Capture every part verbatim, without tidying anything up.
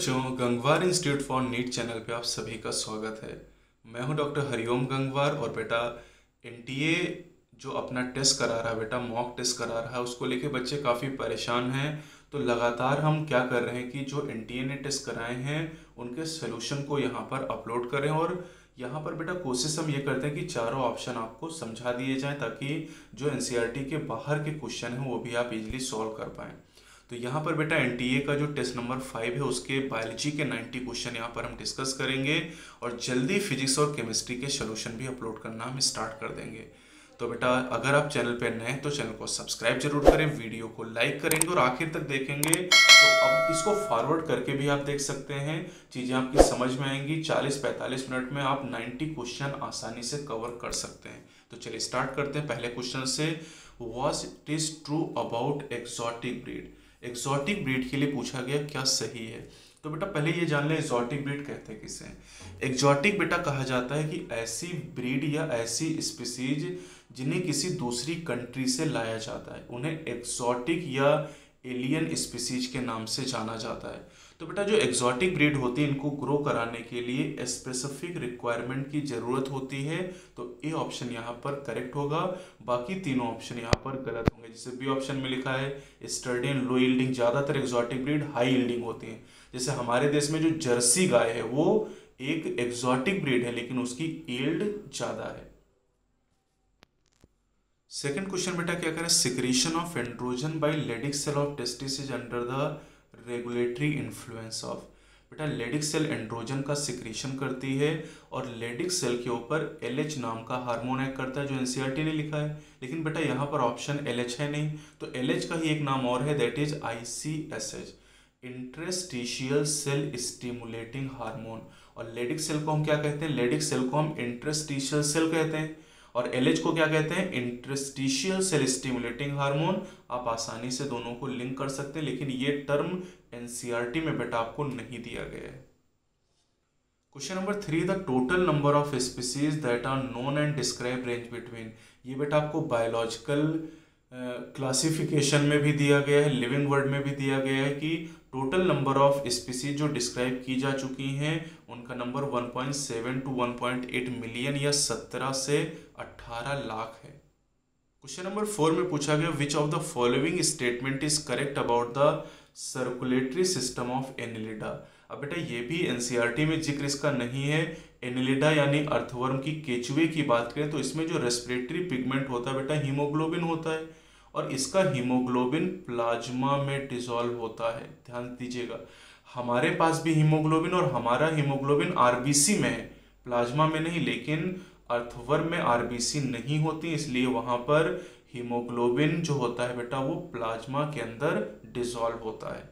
बच्चों, Gangwar institute for NEET channel पे आप सभी का स्वागत है। मैं हूं डॉक्टर हरिओम गंगवार। और बेटा एनटीए जो अपना टेस्ट करा रहा है, बेटा मॉक टेस्ट करा रहा है, उसको लेके बच्चे काफ़ी परेशान हैं। तो लगातार हम क्या कर रहे हैं कि जो एनटीए ने टेस्ट कराए हैं उनके सोल्यूशन को यहाँ पर अपलोड करें। और यहाँ पर बेटा कोशिश हम ये करते हैं कि चारों ऑप्शन आपको समझा दिए जाएँ, ताकि जो एनसीईआरटी के बाहर के क्वेश्चन हैं वो भी आप इजीली सॉल्व कर पाएँ। तो यहाँ पर बेटा एनटीए का जो टेस्ट नंबर फाइव है उसके बायोलॉजी के नब्बे क्वेश्चन यहाँ पर हम डिस्कस करेंगे, और जल्दी फिजिक्स और केमिस्ट्री के सोल्यूशन भी अपलोड करना हम स्टार्ट कर देंगे। तो बेटा अगर आप चैनल पर नए हैं तो चैनल को सब्सक्राइब जरूर करें, वीडियो को लाइक करेंगे और आखिर तक देखेंगे। तो अब इसको फॉरवर्ड करके भी आप देख सकते हैं, चीज़ें आपकी समझ में आएंगी। चालीस पैंतालीस मिनट में आप नब्बे क्वेश्चन आसानी से कवर कर सकते हैं। तो चलिए स्टार्ट करते हैं पहले क्वेश्चन से। Was it is true about exotic breed? Exotic breed के लिए पूछा गया क्या सही है। तो बेटा पहले ये जान लें एक्जॉटिक ब्रीड कहते हैं किसे। एक्जॉटिक बेटा कहा जाता है कि ऐसी ब्रीड या ऐसी स्पीसीज जिन्हें किसी दूसरी कंट्री से लाया जाता है, उन्हें एक्जॉटिक या एलियन स्पीसीज के नाम से जाना जाता है। तो बेटा जो एक्जॉटिक ब्रीड होती है इनको ग्रो कराने के लिए स्पेसिफिक रिक्वायरमेंट की ज़रूरत होती है। तो ए ऑप्शन यहाँ पर करेक्ट होगा, बाकी तीनों ऑप्शन यहाँ पर गलत होंगे। जैसे बी ऑप्शन में लिखा है स्टर्डी एंड लो यील्डिंग, ज़्यादातर एक्जॉटिक ब्रीड हाई यील्डिंग होती हैं। जैसे हमारे देश में जो जर्सी गाय है वो एक एक्जॉटिक ब्रीड है, लेकिन उसकी यील्ड ज़्यादा है। सेकेंड क्वेश्चन बेटा क्या करें, secretion of androgen by Leydig cell of testis is under the regulatory influence of. बेटा लेडिक सेल एंड्रोजन का सिक्रीशन करती है और लेडिक सेल के ऊपर एलएच नाम का हार्मोन एक्ट करता है, जो एनसीईआरटी ने लिखा है। लेकिन बेटा यहाँ पर ऑप्शन एलएच है नहीं, तो एलएच का ही एक नाम और है, that is ICSH, interstitial cell stimulating hormone. और लेडिक सेल को हम क्या कहते हैं? लेडिक सेल को हम इंटरस्टिशियल सेल कहते हैं। और एलएच को क्या कहते हैं? Interstitial cell stimulating hormone. आप आसानी से दोनों को लिंक कर सकते हैं, लेकिन ये टर्म एनसीईआरटी में बेटा आपको नहीं दिया गया है। Question number three, the total number of species that are known and describe range between. ये बेटा आपको बायोलॉजिकल क्लासिफिकेशन में भी दिया गया है, लिविंग वर्ड में भी दिया गया है कि टोटल नंबर ऑफ स्पीसीज जो डिस्क्राइब की जा चुकी हैं उनका number one point seven to one point eight million या सत्रह से अठारह लाख है। क्वेश्चन नंबर फोर में पूछा गया, which of the following statement is correct about the circulatory system of Annelida. अब बेटा ये भी एनसीईआरटी में जिक्र इसका नहीं है। एनिलिडा यानी अर्थवर्म की केचुए की बात करें तो इसमें जो रेस्पिरेटरी पिगमेंट होता है बेटा हीमोग्लोबिन होता है, और इसका हीमोग्लोबिन प्लाज्मा में डिसॉल्व होता है। ध्यान दीजिएगा, हमारे पास भी हीमोग्लोबिन, और हमारा हीमोग्लोबिन आरबीसी में है, प्लाज्मा में नहीं। लेकिन अर्थवर्म में आरबीसी नहीं होती, इसलिए वहाँ पर हीमोग्लोबिन जो होता है बेटा वो प्लाज्मा के अंदर डिसॉल्व होता है।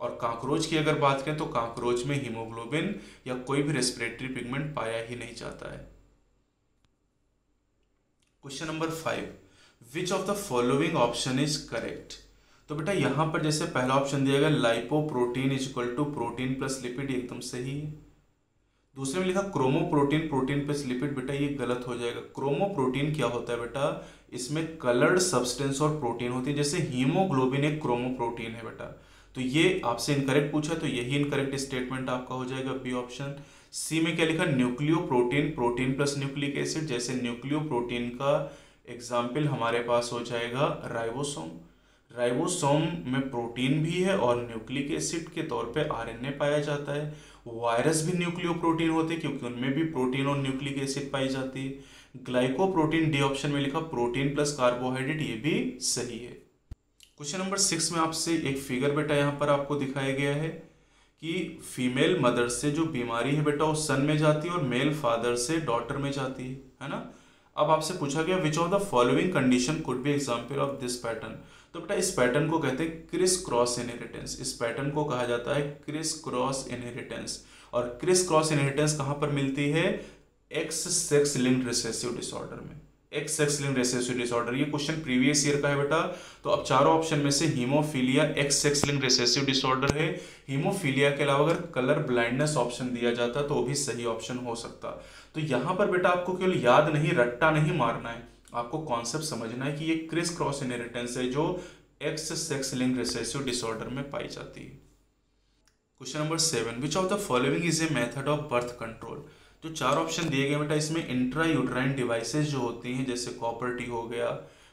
और काकरोच की अगर बात करें तो काकरोच में हीमोग्लोबिन या कोई भी रेस्पिरेटरी पिगमेंट पाया ही नहीं जाता है। Question number five, which of the following option is correct. तो बेटा यहाँ पर जैसे पहला ऑप्शन दिया गया lipo protein is equal to protein plus lipid, एकदम सही है। दूसरे में लिखा chromo protein protein plus lipid, बेटा ये गलत हो जाएगा। क्रोमो प्रोटीन क्या होता है बेटा? इसमें कलर्ड सब्सटेंस और प्रोटीन होती है, जैसे हीमोग्लोबिन एक क्रोमो प्रोटीन है बेटा। तो ये आपसे इनकरेक्ट पूछा, तो यही इनकरेक्ट स्टेटमेंट आपका हो जाएगा बी ऑप्शन। सी में क्या लिखा? Nucleo protein protein plus nucleic acid, जैसे न्यूक्लियो प्रोटीन का एग्जाम्पल हमारे पास हो जाएगा राइबोसोम। राइबोसोम में प्रोटीन भी है और न्यूक्लिक एसिड के तौर पे आरएनए पाया जाता है। वायरस भी न्यूक्लियो प्रोटीन होते हैं, क्योंकि उनमें भी प्रोटीन और न्यूक्लिक एसिड पाई जाती है। ग्लाइकोप्रोटीन डी ऑप्शन में लिखा प्रोटीन प्लस कार्बोहाइड्रेट, ये भी सही है। क्वेश्चन नंबर सिक्स में आपसे एक फिगर बेटा यहाँ पर आपको दिखाया गया है कि फीमेल मदर से जो बीमारी है बेटा वो सन में जाती है और मेल फादर से डॉटर में जाती है, है ना। अब आपसे पूछा गया which of the following condition could be example of this pattern. तो बेटा इस पैटर्न को कहते हैं क्रिस क्रॉस इनहेरिटेंस। इस पैटर्न को कहा जाता है क्रिस क्रॉस इनहेरिटेंस। और क्रिस क्रॉस इनहेरिटेंस कहाँ पर मिलती है? X sex linked recessive disorder में। X sex linked recessive disorder, ये क्वेश्चन प्रीवियस ईयर का है बेटा। तो अब चारों ऑप्शन में से haemophilia X sex linked recessive disorder है। हीमोफिलिया के अलावा अगर कलर ब्लाइंडनेस ऑप्शन दिया जाता तो वो भी सही ऑप्शन हो सकता। तो यहाँ पर बेटा आपको केवल याद नहीं, रट्टा नहीं मारना है, आपको कॉन्सेप्ट समझना है कि ये क्रिस क्रॉस इनहेरिटेंस है जो X sex linked recessive disorder में पाई जाती है। Question number seven, which of the following is a method of birth control. जो चार ऑप्शन दिए गए बेटा, इसमें इंट्रा यूट्राइन डिवाइसेज जो होती हैं जैसे कॉपर टी हो गया,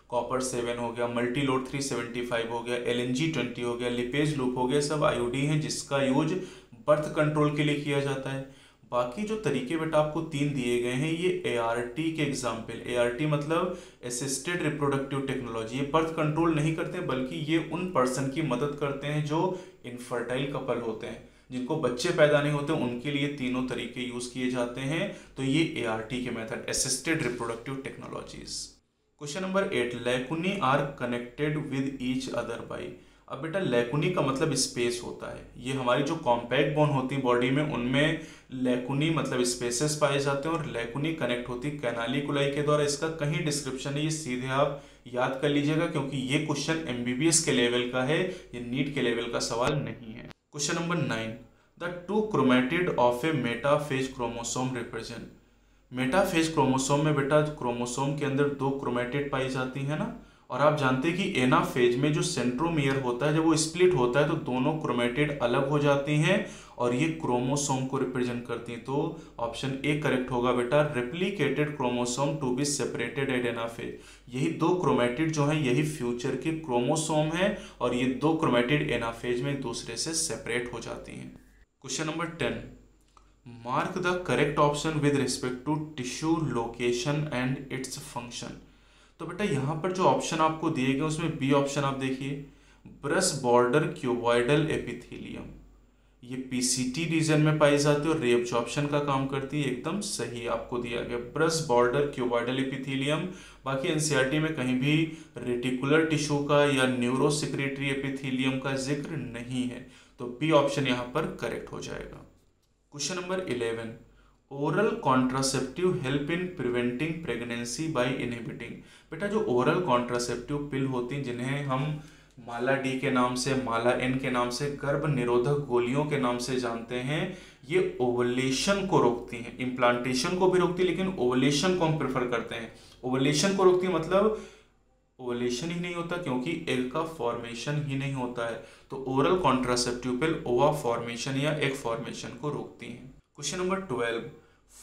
कॉपर सेवन हो गया, multi load three seventy five हो गया, एल एन जी ट्वेंटी हो गया, लिपेज लूप हो गया, सब आईओडी हैं जिसका यूज बर्थ कंट्रोल के लिए किया जाता है। बाकी जो तरीके बेटा आपको तीन दिए गए हैं ये एआरटी के एग्जाम्पल, एआरटी मतलब असिस्टेड रिप्रोडक्टिव टेक्नोलॉजी, ये बर्थ कंट्रोल नहीं करते बल्कि ये उन पर्सन की मदद करते हैं जो इनफर्टाइल कपल होते हैं, जिनको बच्चे पैदा नहीं होते, उनके लिए तीनों तरीके यूज़ किए जाते हैं। तो ये एआरटी के method assisted reproductive technologies. Question number eight, lacunae are connected with each other by. अब बेटा लैकुनी का मतलब स्पेस होता है, ये हमारी जो कॉम्पैक्ट बोन होती है बॉडी में उनमें लैकुनी मतलब स्पेसेस पाए जाते हैं और लैकुनी कनेक्ट होती है कैनालिकुलाई के द्वारा। इसका कहीं डिस्क्रिप्शन है, ये सीधे आप याद कर लीजिएगा क्योंकि ये क्वेश्चन एमबीबीएस के लेवल का है, ये नीट के लेवल का सवाल नहीं है। Question number nine, the two chromatid of a metaphase chromosome represent. Metaphase chromosome में बेटा क्रोमोसोम के अंदर दो क्रोमेटिड पाई जाती है ना, और आप जानते हैं कि एनाफेज में जो सेंट्रोमियर होता है जब वो स्प्लिट होता है तो दोनों क्रोमेटिड अलग हो जाती हैं और ये क्रोमोसोम को रिप्रेजेंट करती हैं। तो ऑप्शन ए करेक्ट होगा बेटा, replicated chromosome to be separated at anaphase. यही दो क्रोमेटिड जो हैं यही फ्यूचर के क्रोमोसोम हैं और ये दो क्रोमेटिड एनाफेज में एक दूसरे से सेपरेट हो जाती हैं। Question number ten, mark the correct option with respect to tissue location and its function. तो बेटा यहाँ पर जो ऑप्शन आपको दिए गए उसमें बी ऑप्शन आप देखिए, ब्रश बॉर्डर क्यूबॉइडल एपिथेलियम, ये पीसीटी रीजन में पाई जाती है और रीअब्जॉर्प्शन का काम करती है। एकदम सही आपको दिया गया ब्रश बॉर्डर क्यूबॉइडल एपिथेलियम। बाकी एनसीईआरटी में कहीं भी रेटिकुलर टिश्यू का या न्यूरोसेक्रेटरी एपिथेलियम का जिक्र नहीं है, तो बी ऑप्शन यहाँ पर करेक्ट हो जाएगा। Question number eleven, oral contraceptive help in preventing pregnancy by inhibiting. बेटा जो ओरल कॉन्ट्रासेप्टिव पिल होती हैं जिन्हें हम माला डी के नाम से, माला एन के नाम से, गर्भ निरोधक गोलियों के नाम से जानते हैं, ये ओवलेशन को रोकती हैं, इम्प्लांटेशन को भी रोकती है लेकिन ओवलेशन को हम प्रेफर करते हैं। ओवलेशन को रोकती है मतलब ओवलेशन ही नहीं होता क्योंकि एग का फॉर्मेशन ही नहीं होता है, तो ओरल कॉन्ट्रासेप्टिव पिल ओवा फॉर्मेशन या एग फॉर्मेशन को रोकती हैं। Question number twelve,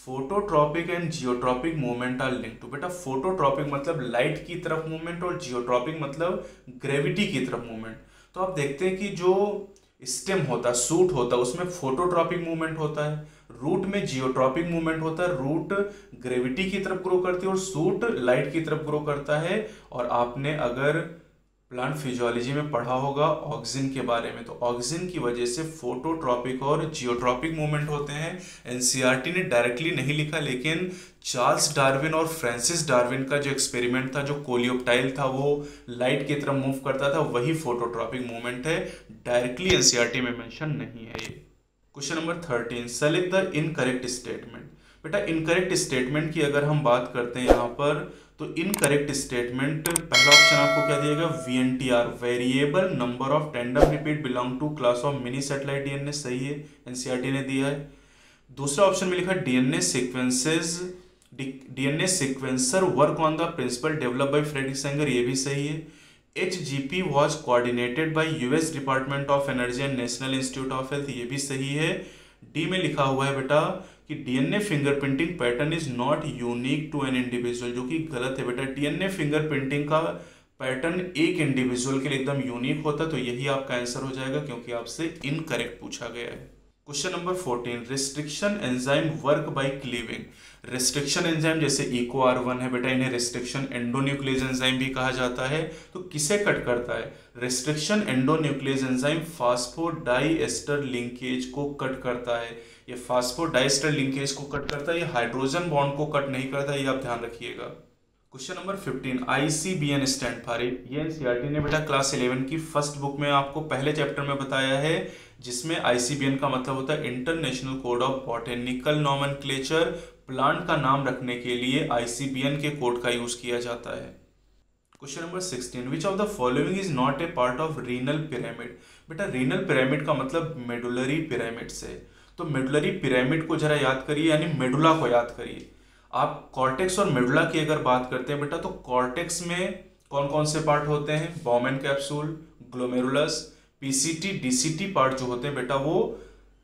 phototropic and geotropic movement are link to. बेटा फोटोट्रॉपिक मतलब लाइट की तरफ मूवमेंट और जियोट्रॉपिक मतलब ग्रेविटी की तरफ मूवमेंट। तो आप देखते हैं कि जो स्टेम होता है, सूट होता है, उसमें फोटोट्रॉपिक मूवमेंट होता है, रूट में जियोट्रॉपिक मूवमेंट होता है, रूट ग्रेविटी की तरफ ग्रो करती है और सूट लाइट की तरफ ग्रो करता है। और आपने अगर प्लांट फिजियोलॉजी में पढ़ा होगा ऑक्सिन के बारे में, तो ऑक्सिन की वजह से फोटोट्रॉपिक और जियोट्रॉपिक मूवमेंट होते हैं। एनसीईआरटी ने डायरेक्टली नहीं लिखा लेकिन चार्ल्स डार्विन और फ्रांसिस डार्विन का जो एक्सपेरिमेंट था, जो कोलियोप्टाइल था वो लाइट की तरफ मूव करता था, वही फोटोट्रॉपिक मूवमेंट है, डायरेक्टली एनसीईआरटी में मेंशन नहीं है ये। Question number thirteen, select the incorrect statement. बेटा इनकरेक्ट स्टेटमेंट की अगर हम बात करते हैं यहाँ पर, तो इनकरेक्ट स्टेटमेंट पहला ऑप्शन आपको क्या दिया गया, V N T R variable number of tandem repeat belong to class of mini satellite DNA, सही है एनसीईआरटी ने दिया है। दूसरा ऑप्शन में लिखा DNA sequences, DNA sequencer work on the principle develop by Frederick Sanger, ये भी सही है। H G P was coordinated by US department of energy and national institute of health, ये भी सही है। डी में लिखा हुआ है बेटा कि DNA fingerprinting pattern is not unique to an individual, जो कि गलत है बेटा, डीएनए फिंगरप्रिंटिंग का पैटर्न एक इंडिविजुअल के लिए एकदम यूनिक होता है, तो यही आपका आंसर हो जाएगा क्योंकि आपसे इनकरेक्ट पूछा गया है। Question number fourteen, restriction enzyme work by cleaving. Restriction enzyme जैसे इको आर वन है बेटा, इन्हें रिस्ट्रिक्शन एंडोन्यूक्लियस एंजाइम भी कहा जाता है, तो किसे कट करता है, restriction endonuclease enzyme phosphodiester linkage को कट करता है। ये फास्फोडाइएस्टर लिंकेज को कट करता है, ये हाइड्रोजन बॉन्ड को कट नहीं करता, ये आप ध्यान रखिएगा। Question number fifteen, ICBN stand for it. ये एनसीईआरटी ने बेटा क्लास इलेवन की फर्स्ट बुक में आपको पहले चैप्टर में बताया है, जिसमें आईसीबीएन का मतलब होता है international code of botanical nomenclature. Plant का नाम रखने के लिए आईसीबीएन के कोड का यूज किया जाता है। Question number sixteen, which of the following is not a part of renal pyramid. बेटा रीनल पिरामिड का मतलब मेडुलरी पिरामिड से, तो मेडुलरी पिरामिड को जरा याद करिए यानी मेडुला को याद करिए। आप कॉर्टेक्स और मेडुला की अगर बात करते हैं बेटा, तो कॉर्टेक्स में कौन कौन से पार्ट होते हैं, Bowman capsule, glomerulus, PCT, DCT part जो होते हैं बेटा वो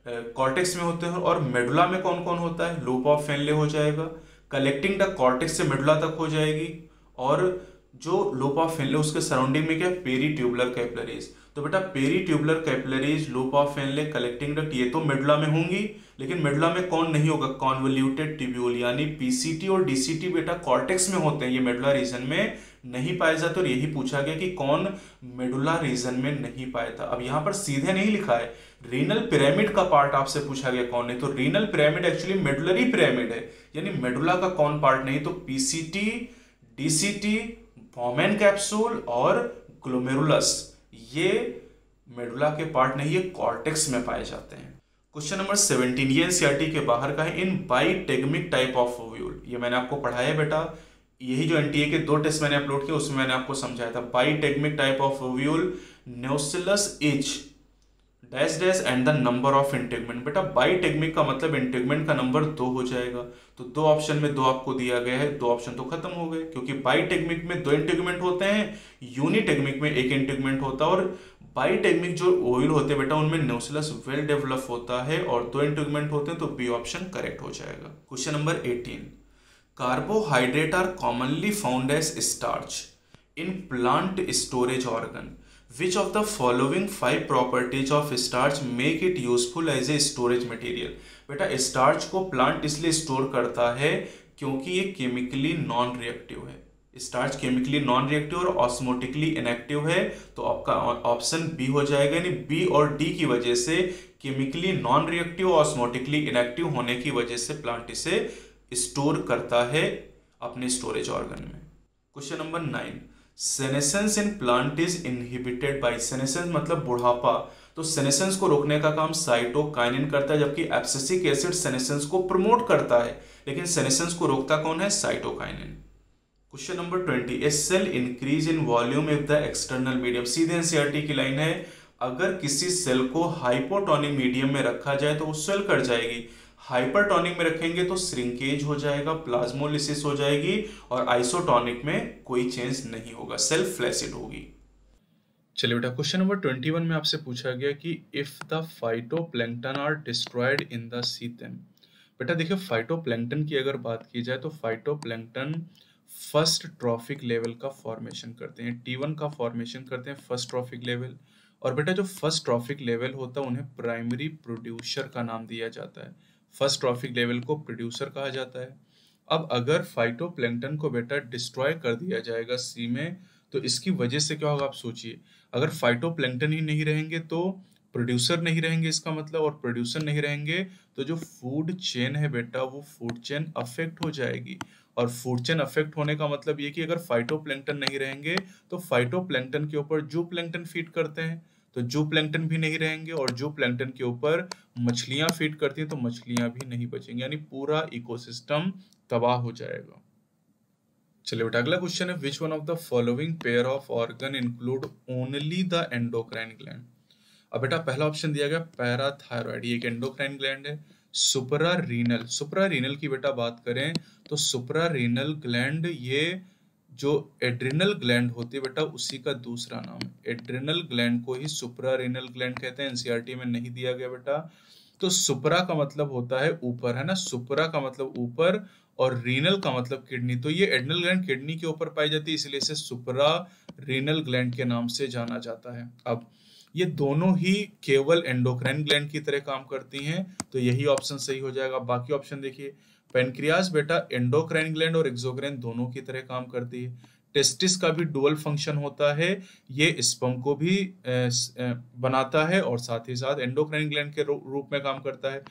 कॉर्टेक्स में होते हैं, और मेडुला में कौन कौन होता है, लूप ऑफ हैनले हो जाएगा, कलेक्टिंग डक्ट कॉर्टेक्स से मेडुला तक हो जाएगी, और जो लूप ऑफ हैनले उसके सराउंडिंग में क्या है, पेरी ट्यूबुलर कैपिलरीज। तो बेटा peri tubular capillaries, loop of Henle, collecting duct ये तो मेडुला में होंगी, लेकिन मेडुला में कौन नहीं होगा, कॉन्वोल्यूटेड ट्यूब्यूल यानी पीसीटी और डीसीटी बेटा कॉर्टेक्स में होते हैं, ये मेडुला रीजन में नहीं पाया जाता। और यही पूछा गया कि कौन मेडुला रीजन में नहीं पाया था। अब यहाँ पर सीधे नहीं लिखा है, रीनल पिरामिड का पार्ट आपसे पूछा गया कौन है, तो renal pyramid actually medullary pyramid है, यानी मेडुला का कौन पार्ट नहीं, तो पीसीटी, डीसीटी, फोमेन कैप्सूल और ग्लोमेरुलस ये मेडुला के पार्ट नहीं, ये कॉर्टेक्स में पाए जाते हैं। क्वेश्चन नंबर सत्रह ये एनसीईआरटी के बाहर का है, in bitegmic type of ovule, ये मैंने आपको पढ़ाया बेटा, यही जो एनटीए के दो टेस्ट मैंने अपलोड किए उसमें मैंने आपको समझाया था। Bitegmic type of ovule, nucellus is dash dash and the number of integument. बेटा बाइटेगमिक का मतलब इंटेगमेंट का नंबर दो हो जाएगा, तो दो ऑप्शन में दो आपको दिया गया है, दो ऑप्शन तो खत्म हो गए, क्योंकि बाइटेगमिक में दो इंटेगमेंट होते हैं, यूनिटेगमिक में एक इंटेगमेंट होता है, और बाइटेगमिक जो ओव्यूल होते हैं बेटा उनमें न्यूक्लियस वेल डेवलप होता है और दो इंटेगमेंट होते हैं, तो बी ऑप्शन करेक्ट हो जाएगा। Question number eighteen, carbohydrate are commonly found as starch in plant storage organ, Which of the following five properties of starch make it useful as a storage material? बेटा starch को plant इसलिए store करता है क्योंकि ये chemically non reactive है, starch chemically non reactive और osmotically inactive है, तो आपका ऑप्शन बी हो जाएगा, यानी बी और डी की वजह से केमिकली नॉन रिएक्टिव और ऑस्मोटिकली इनएक्टिव होने की वजह से प्लांट इसे स्टोर करता है अपने स्टोरेज ऑर्गन में। Question number nine, senescence in plant is inhibited by, senescence मतलब बुढ़ापा, तो सेनेसेंस को रोकने का काम साइटोकाइनिन करता है, जबकि एब्सिसिक एसिड सेनेसेंस को प्रमोट करता है, लेकिन सेनेसेंस को रोकता कौन है, cytokinin. Question number twenty, a cell increase in volume if the external medium, सीधे एनसीईआरटी की लाइन है, अगर किसी सेल को हाइपोटोनिक मीडियम में रखा जाए तो वो सेल कर जाएगी, हाइपरटोनिक में रखेंगे तो श्रिंकेज हो जाएगा, प्लाज्मोलिसिस हो जाएगी, और आइसोटोनिक में कोई चेंज नहीं होगा, सेल्फ फ्लैसिड होगी। चलिए बेटा क्वेश्चन नंबर इक्कीस में आपसे पूछा गया कि if the phytoplankton are destroyed in the सीथेम, बेटा देखिए फाइटोप्लांकटन की अगर बात की जाए तो फाइटोप्लांकटन फर्स्ट ट्रॉफिक लेवल का फॉर्मेशन करते हैं, टी वन का फॉर्मेशन करते हैं फर्स्ट ट्रॉफिक लेवल, और बेटा जो फर्स्ट ट्रॉफिक लेवल होता है उन्हें प्राइमरी प्रोड्यूसर का नाम दिया जाता है, फर्स्ट ट्रॉफिक लेवल को प्रोड्यूसर कहा जाता है। अब अगर फाइटोप्लैंकटन को बेटा डिस्ट्रॉय कर दिया जाएगा सी में, तो इसकी वजह से क्या होगा आप सोचिए, अगर फाइटोप्लैंकटन ही नहीं रहेंगे तो प्रोड्यूसर नहीं रहेंगे इसका मतलब, और प्रोड्यूसर नहीं रहेंगे तो जो फूड चेन है बेटा वो फूड चेन अफेक्ट हो जाएगी, और फूड चेन अफेक्ट होने का मतलब ये कि अगर फाइटोप्लैंकटन नहीं रहेंगे तो फाइटोप्लैंकटन के ऊपर जू प्लैंकटन फीड करते हैं, तो जू प्लैंकटन भी नहीं रहेंगे, और जू प्लैंकटन के ऊपर मछलियां फीड करती हैं तो मछलियां भी नहीं बचेंगी, यानी पूरा इकोसिस्टम तबाह हो जाएगा। चलिए बेटा अगला क्वेश्चन है, which one of the following pair of organ include only the endocrine gland. अब बेटा पहला ऑप्शन दिया गया पैराथायराइड, ये एक एंडोक्राइन ग्लैंड है, सुपरा रीनल, सुपरा रीनल की बेटा बात करें तो सुपरा रीनल ग्लैंड ये जो एड्रिनल ग्लैंड होती है बेटा उसी का दूसरा नाम है, एड्रिनल ग्लैंड को ही सुपरा रीनल ग्लैंड कहते हैं, एनसीईआरटी में नहीं दिया गया बेटा। तो सुपरा का मतलब होता है ऊपर, है ना, सुपरा का मतलब ऊपर और रीनल का मतलब किडनी, तो ये एड्रिनल ग्लैंड किडनी के ऊपर पाई जाती है, इसलिए इसे सुपरा रीनल ग्लैंड के नाम से जाना जाता है। अब ये दोनों ही केवल एंडोक्राइन ग्लैंड की तरह काम करती हैं, तो यही ऑप्शन सही हो जाएगा। बाकी ऑप्शन देखिए, पेनक्रियास बेटा एंडोक्राइन ग्लैंड और एक्सोक्राइन दोनों की तरह काम करती है, टेस्टिस का भी डुअल फंक्शन होता है, ये स्पर्म को भी बनाता है और साथ ही साथ एंडोक्राइन ग्लैंड के रूप में काम करता है,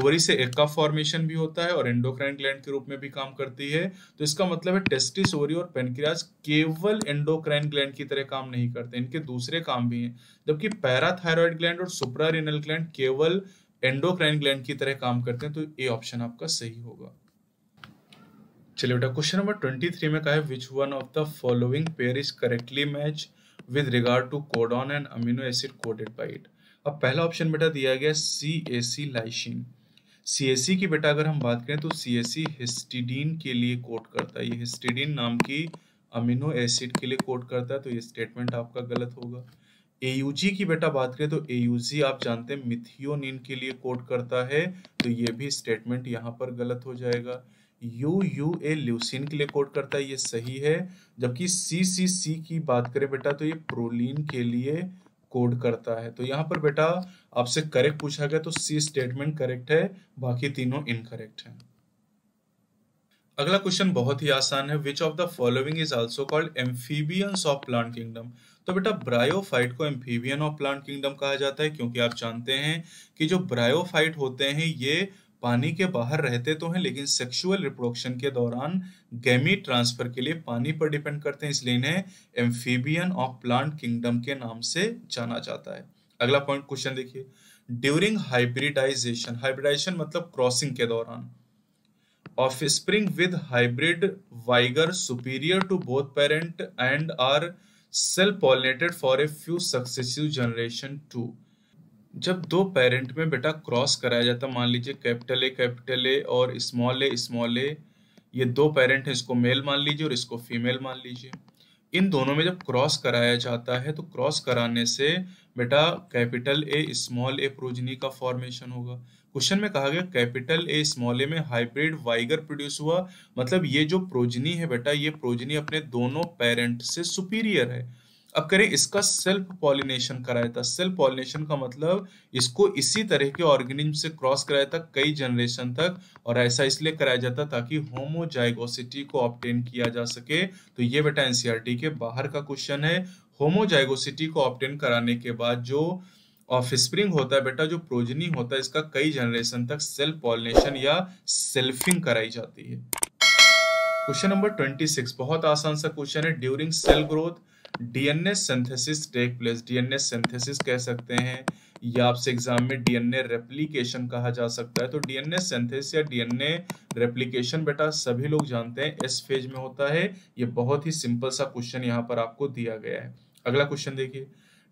ओवरी से एग का फॉर्मेशन भी होता है और एंडोक्राइन ग्लैंड के रूप में भी काम करती है, तो इसका मतलब है टेस्टिस, ओवरी और पेनक्रियास केवल एंडोक्राइन ग्लैंड की तरह काम नहीं करते, इनके दूसरे काम भी हैं, जबकि पैराथायराइड ग्लैंड और सुप्रारेनल ग्लैंड केवल एंडोक्राइन ग्लैंड की तरह काम करते हैं, तो ए ऑप्शन आपका सही होगा। चलिए बेटा क्वेश्चन नंबर तेईस में कहा है, which one of the following pair is correctly match with regard to codon and amino acid coded by it. अब पहला ऑप्शन बेटा दिया गया सी ए सी लाइसिन, सी ए सी की बेटा अगर हम बात करें तो सी ए सी हिस्टिडीन के लिए कोड करता है, ये हिस्टिडीन नाम की अमीनो एसिड के लिए कोड करता है, तो ये स्टेटमेंट आपका गलत होगा। एयूजी की बेटा बात करें तो एयूजी आप जानते हैं मिथियोनिन के लिए कोड करता है, तो ये भी स्टेटमेंट यहाँ पर गलत हो जाएगा। यू यू ए ल्यूसिन के लिए कोड करता है, ये सही है। जबकि सी सी सी की बात करें बेटा तो ये प्रोलीन के लिए कोड करता है। तो यहाँ पर बेटा आपसे करेक्ट पूछा गया तो सी स्टेटमेंट करेक्ट है, बाकी तीनों इनकरेक्ट हैं। अगला क्वेश्चन बहुत ही आसान है, which of the following is also called amphibians of plant kingdom. तो बेटा ब्रायोफाइट को एम्फीबियन ऑफ प्लांट किंगडम कहा जाता है, क्योंकि आप जानते हैं कि जो ब्रायोफाइट होते हैं ये पानी के बाहर रहते तो हैं लेकिन सेक्सुअल रिप्रोडक्शन के दौरान गैमीट ट्रांसफर के लिए पानी पर डिपेंड करते हैं, इसलिए इन्हें एम्फीबियन ऑफ प्लांट किंगडम के नाम से जाना जाता है। अगला पॉइंट क्वेश्चन देखिए, ड्यूरिंग हाइब्रिडाइजेशन, हाइब्रिडाइजेशन मतलब क्रॉसिंग के दौरान, offspring with hybrid vigour superior to both parent and are self pollinated for a few successive generation to. जब दो पेरेंट में बेटा क्रॉस कराया जाता, मान लीजिए कैपिटल ए कैपिटल ए और स्मॉल ए स्मॉल ए, ये दो पेरेंट हैं, इसको मेल मान लीजिए और इसको फीमेल मान लीजिए। इन दोनों में जब क्रॉस कराया जाता है तो क्रॉस कराने से बेटा capital A small A progeny का फॉर्मेशन होगा। क्वेश्चन में कहा गया कैपिटल ए स्मॉल ए में हाइब्रिड वाइगर प्रोड्यूस हुआ, मतलब ये जो प्रोजनी है बेटा ये प्रोजनी अपने दोनों पेरेंट से सुपीरियर है। अब करें इसका सेल्फ पॉलिनेशन कराया था, सेल्फ पॉलिनेशन का मतलब इसको इसी तरह के ऑर्गेनिज्म से क्रॉस कराया था कई जनरेशन तक, और ऐसा इसलिए कराया जाता ताकि होमोजाइगोसिटी को ऑब्टेन किया जा सके। तो ये बेटा एनसीईआरटी के बाहर का क्वेश्चन है। होमोजाइगोसिटी को ऑब्टेन कराने के बाद जो ऑफस्प्रिंग होता है बेटा, जो प्रोजनी होता है, इसका कई जनरेशन तक सेल्फ पॉलिनेशन या सेल्फिंग कराई जाती है। क्वेश्चन नंबर छब्बीस बहुत आसान सा क्वेश्चन है, during cell growth DNA synthesis take place. DNA synthesis कह सकते हैं या आपसे एग्जाम में डीएनए रेप्लिकेशन कहा जा सकता है। तो डीएनए सिंथेसिस या डीएनए रेप्लिकेशन बेटा सभी लोग जानते हैं एस फेज में होता है। ये बहुत ही सिंपल सा क्वेश्चन यहाँ पर आपको दिया गया है। अगला क्वेश्चन देखिए,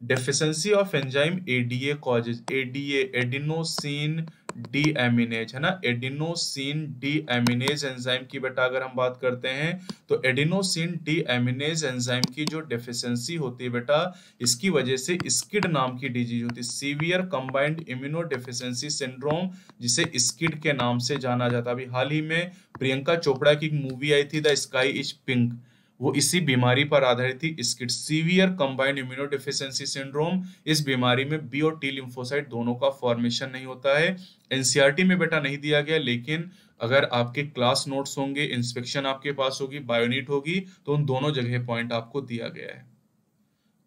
deficiency of enzyme ADA causes, ADA adenosine deaminase है ना, एडिनोसिन डीएमिनेज एंजाइम की बेटा अगर हम बात करते हैं तो एडिनोसिन डीएमिनेज एंजाइम की जो डेफिशिएंसी होती है बेटा इसकी वजह से स्किड नाम की डिजीज होती है, severe combined immuno deficiency syndrome जिसे स्किड के नाम से जाना जाता है। अभी हाल ही में प्रियंका चोपड़ा की एक मूवी आई थी द स्काई इज पिंक, वो इसी बीमारी पर आधारित थी, SCID severe combined immuno deficiency syndrome. इस बीमारी में बी और टी लिम्फोसाइट दोनों का फॉर्मेशन नहीं होता है। एनसीईआरटी में बेटा नहीं दिया गया, लेकिन अगर आपके क्लास नोट्स होंगे, इंस्पेक्शन आपके पास होगी, बायोनीट होगी, तो उन दोनों जगह पॉइंट आपको दिया गया है।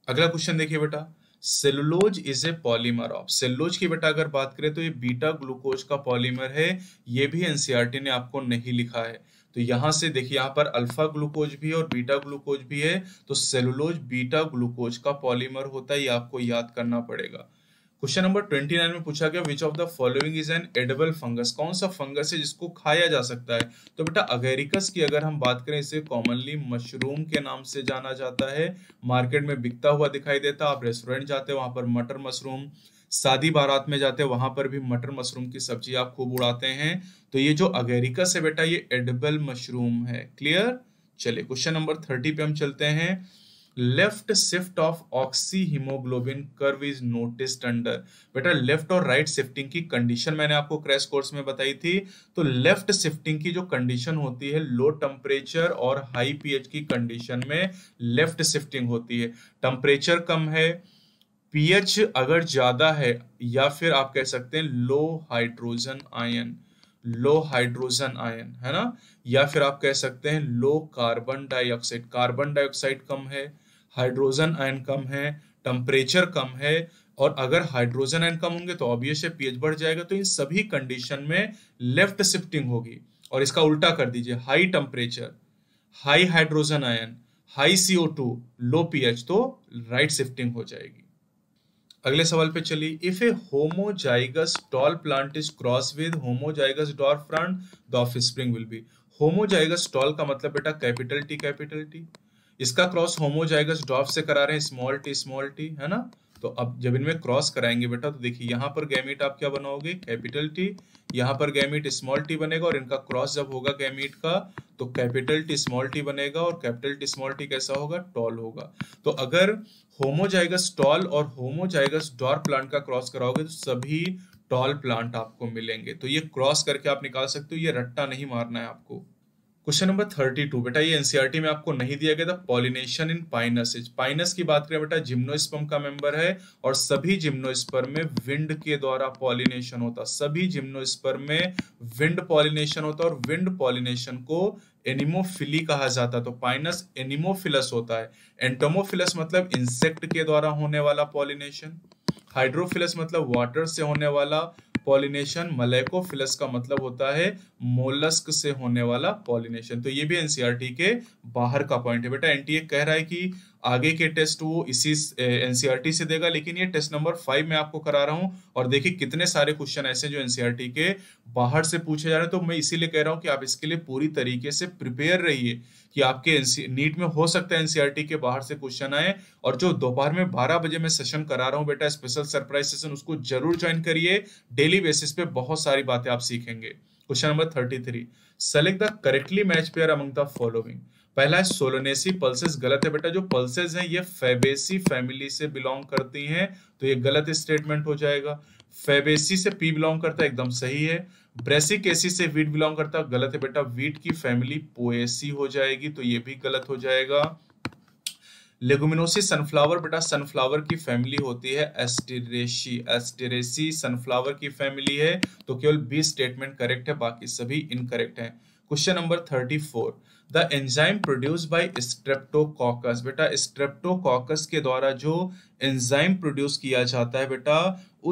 अगला क्वेश्चन देखिए बेटा, cellulose is a polymer of, cellulose की बेटा अगर बात करें तो ये बीटा ग्लूकोज का पॉलीमर है। ये भी एनसीईआरटी ने आपको नहीं लिखा है, तो यहाँ से देखिए यहाँ पर अल्फा ग्लूकोज भी है और बीटा ग्लूकोज भी है, तो सेलुलोज बीटा ग्लूकोज का पॉलीमर होता है, ये आपको याद करना पड़ेगा। क्वेश्चन नंबर उनतीस में पूछा गया which of the following is an edible fungus, कौन सा फंगस है जिसको खाया जा सकता है। तो बेटा अगेरिकस की अगर हम बात करें इसे कॉमनली मशरूम के नाम से जाना जाता है, मार्केट में बिकता हुआ दिखाई देता। आप रेस्टोरेंट जाते हैं वहां पर मटर मशरूम, शादी बारात में जाते हैं वहां पर भी मटर मशरूम की सब्जी आप खूब उड़ाते हैं। तो ये जो अगेरिकस है बेटा ये एडिबल मशरूम है। क्लियर। चलिए क्वेश्चन नंबर तीस पे हम चलते हैं, left shift of oxy haemoglobin curve is noticed under. बेटा लेफ्ट और राइट शिफ्टिंग की कंडीशन मैंने आपको क्रैश कोर्स में बताई थी। तो लेफ्ट शिफ्टिंग की जो कंडीशन होती है लो टेम्परेचर और हाई पीएच की कंडीशन में लेफ्ट शिफ्टिंग होती है। टेम्परेचर कम है, पीएच अगर ज्यादा है, या फिर आप कह सकते हैं low hydrogen ion, low hydrogen ion है ना, या फिर आप कह सकते हैं low carbon dioxide, carbon dioxide कम है, हाइड्रोजन आयन कम है, टेम्परेचर कम है, और अगर हाइड्रोजन आयन कम होंगे तो ऑब्वियस है पीएच बढ़ जाएगा। तो इन सभी कंडीशन में लेफ्ट शिफ्टिंग होगी। और इसका उल्टा कर दीजिए, high temperature, high hydrogen ion, high CO two, low pH, तो राइट शिफ्टिंग हो जाएगी। अगले सवाल पे चलिए, if a homozygous tall plant is cross with homozygous dwarf plant the offspring will be. Homozygous tall का मतलब बेटा कैपिटल टी कैपिटल टी, इसका क्रॉस होमोजाइगस डॉर्फ से करा रहे हैं स्मॉल टी स्मॉल टी है ना, तो अब जब इनमें क्रॉस कराएंगे बेटा तो देखिए यहाँ पर गैमीट आप क्या बनाओगे, कैपिटल टी, यहाँ पर गैमीट स्मॉल टी बनेगा और इनका क्रॉस जब होगा गैमीट का तो कैपिटल टी स्मॉल टी बनेगा और कैपिटल टी स्मॉल टी कैसा होगा, टॉल होगा। तो अगर होमोजाइगस टॉल और होमोजाइगस डॉर प्लांट का क्रॉस कराओगे तो सभी टॉल प्लांट आपको मिलेंगे। तो ये क्रॉस करके आप निकाल सकते हो, ये रट्टा नहीं मारना है आपको। क्वेश्चन नंबर बत्तीस बेटा ये एनसीईआरटी में आपको नहीं दिया गया था, पॉलिनेशन इन पाइनसेज। पाइनस की बात करें बेटा जिम्नोस्पर्म का मेंबर है और सभी जिम्नोस्पर्म में विंड के द्वारा पॉलिनेशन होता, सभी जिम्नोस्पर्म में विंड पॉलिनेशन होता और विंड पॉलिनेशन को एनिमोफिली कहा जाता। तो पाइनस एनिमोफिलस होता है। एंटोमोफिलस मतलब इंसेक्ट के द्वारा होने वाला पॉलिनेशन, हाइड्रोफिलस मतलब वाटर से होने वाला पॉलिनेशन, मलेकोफिलस का मतलब होता है मोलस्क से होने वाला पॉलिनेशन। तो ये भी एनसीईआरटी के बाहर का पॉइंट है बेटा। एनटीए कह रहा है कि आगे के टेस्ट वो इसी एनसीईआरटी से देगा, लेकिन ये टेस्ट नंबर फाइव में आपको करा रहा हूं और देखिए कितने सारे क्वेश्चन ऐसे जो एनसीईआरटी के बाहर से पूछे जा रहे हैं। तो मैं इसीलिए कह रहा हूं कि आप इसके लिए पूरी तरीके से प्रिपेयर रहिए कि आपके नीट में हो सकता है एनसीईआरटी के बाहर से क्वेश्चन आए। और जो दोपहर में बारह बजे मैं सेशन करा रहा हूँ बेटा, स्पेशल सरप्राइज सेशन, उसको जरूर ज्वाइन करिए। डेली बेसिस पे बहुत सारी बातें आप सीखेंगे। Question number thirty three, select the correctly match pair among the following. पहला है सोलोनेसी पल्सेस, गलत है बेटा। जो पल्सेस हैं ये फैबेसी फैमिली से बिलोंग करती हैं तो ये गलत स्टेटमेंट हो जाएगा। फैबेसी से पी बिलोंग करता है, एकदम सही है। ब्रेसिकेसी से वीट बिलोंग करता है, गलत है बेटा। वीट की फैमिली पोएसी हो जाएगी तो ये भी गलत हो जाएगा। लेगुमिनोसी सनफ्लावर, बेटा सनफ्लावर की फैमिली होती है एस्टेरेसी, एस्टेरेसी सनफ्लावर की फैमिली है तो केवल बी स्टेटमेंट करेक्ट है, बाकी सभी इनकरेक्ट हैं। Question number thirty four, the enzyme produce by streptococcus. बेटा स्ट्रेप्टोकॉकस के द्वारा जो एंजाइम प्रोड्यूस किया जाता है बेटा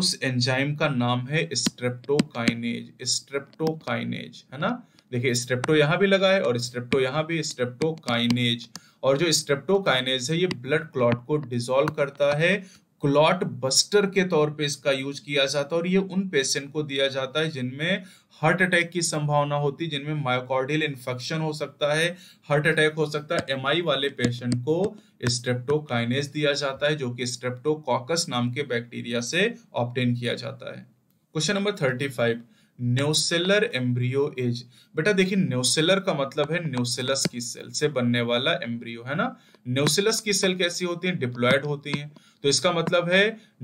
उस एंजाइम का नाम है स्ट्रेप्टोकाइनेज, स्ट्रेप्टोकाइनेज है ना। देखिए स्ट्रेप्टो यहाँ भी लगा है और स्ट्रेप्टो यहाँ भी, स्ट्रेप्टोकाइनेज। और जो स्ट्रेप्टोकाइनेज है ये ब्लड क्लॉट को डिसॉल्व करता है, क्लॉट बस्टर के तौर पे इसका यूज किया जाता है और ये उन पेशेंट को दिया जाता है जिनमें हार्ट अटैक की संभावना होती है, जिनमें मायोकार्डियल इन्फेक्शन हो सकता है, हार्ट अटैक हो सकता है। एमआई वाले पेशेंट को स्ट्रेप्टोकाइनेज दिया जाता है जो कि स्ट्रेप्टोकॉकस नाम के बैक्टीरिया से ऑब्टेन किया जाता है। Question number thirty five, nucellar embryo as. बेटा देखिए न्यूसेलर का मतलब है न्यूसेलस की सेल से बनने वाला एम्ब्रियो, है ना। न्यूसेलस की सेल कैसी होती है, डिप्लॉयड होती है, तो इसका मतलब है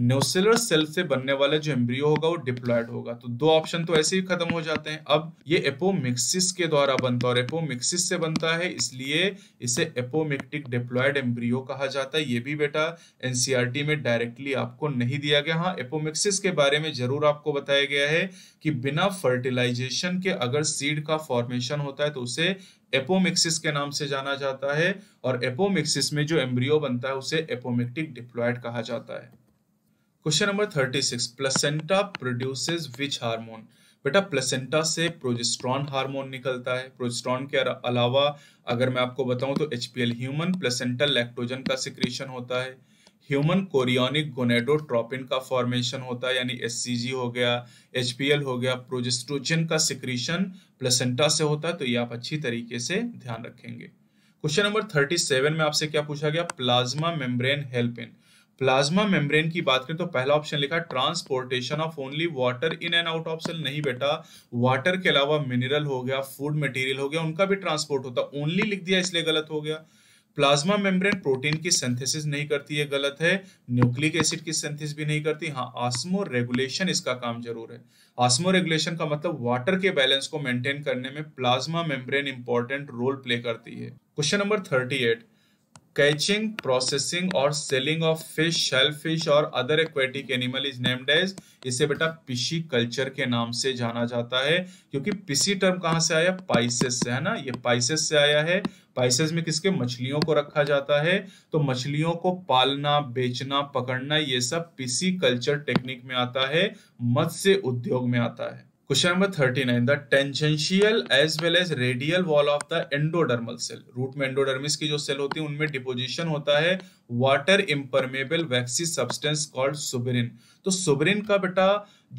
न्यूसेलर सेल से बनने वाला जो एम्ब्रियो होगा वो डिप्लॉयड होगा। तो दो ऑप्शन तो ऐसे ही खत्म हो जाते हैं। अब ये एपोमिक्सिस के द्वारा बनता है और एपोमिक्सिस से बनता है इसलिए इसे एपोमिक्टिक डिप्लॉयड एम्ब्रियो कहा जाता है। ये भी बेटा एनसीईआरटी में डायरेक्टली आपको नहीं दिया गया। हाँ एपोमिक्सिस के बारे में जरूर आपको बताया गया है कि बिना फर्टिलाइजेशन के अगर सीड का फॉर्मेशन होता है तो उसे एपोमिक्सिस के नाम से जाना जाता है और एपोमिक्सिस में जो एम्ब्रियो बनता है उसे एपोमिक्टिक डिप्लॉयड कहा जाता है। Question number thirty six, placenta produces which hormone. बेटा प्लेसेंटा से प्रोजेस्ट्रॉन हार्मोन निकलता है। प्रोजेस्ट्रॉन के अलावा अगर मैं आपको बताऊं तो एचपीएल ह्यूमन प्लेसेंटल लैक्टोजन का सिक्रीशन होता है, ह्यूमन कोरियोनिक गोनेडोट्रोपिन का फॉर्मेशन होता है यानी एचसीजी हो गया, एचपीएल हो गया, प्रोजेस्ट्रोजन का सिक्रीशन प्लेसेंटा से होता है। तो ये आप अच्छी तरीके से ध्यान रखेंगे। क्वेश्चन नंबर थर्टी सेवन में आपसे क्या पूछा गया, plasma membrane help in. Plasma membrane की बात करें तो पहला ऑप्शन लिखा transportation of only water in and out. Option नहीं बेटा, वाटर के अलावा मिनरल हो गया, फूड मटेरियल हो गया, उनका भी ट्रांसपोर्ट होता है। ओनली लिख दिया इसलिए गलत हो गया। प्लाज्मा मेम्ब्रेन प्रोटीन की सिंथेसिस नहीं करती है, गलत है। न्यूक्लिक एसिड की सिंथेसिस भी नहीं करती। हाँ ऑस्मो रेगुलेशन इसका काम जरूर है। ऑस्मो रेगुलेशन का मतलब वाटर के बैलेंस को मेंटेन करने में plasma membrane important role play करती है। Question number thirty eight, catching processing और selling of fish, shell fish और other aquatic animal is named as. इसे बेटा पिशी कल्चर के नाम से जाना जाता है क्योंकि पिशी टर्म कहाँ से आया, पाइसेस से, है ना। ये पाइसेस से आया है। पाइसेस में किसके, मछलियों को रखा जाता है। तो मछलियों को पालना, बेचना, पकड़ना ये सब पिशी कल्चर टेक्निक में आता है, मत्स्य उद्योग में आता है। Question number thirty nine, the tangential as well as radial wall of the endodermal cell. Root में एंडोडर्मिस की जो सेल होती है उनमें डिपोजिशन होता है water impermeable waxy substance called suberin. तो सुबेरिन का बेटा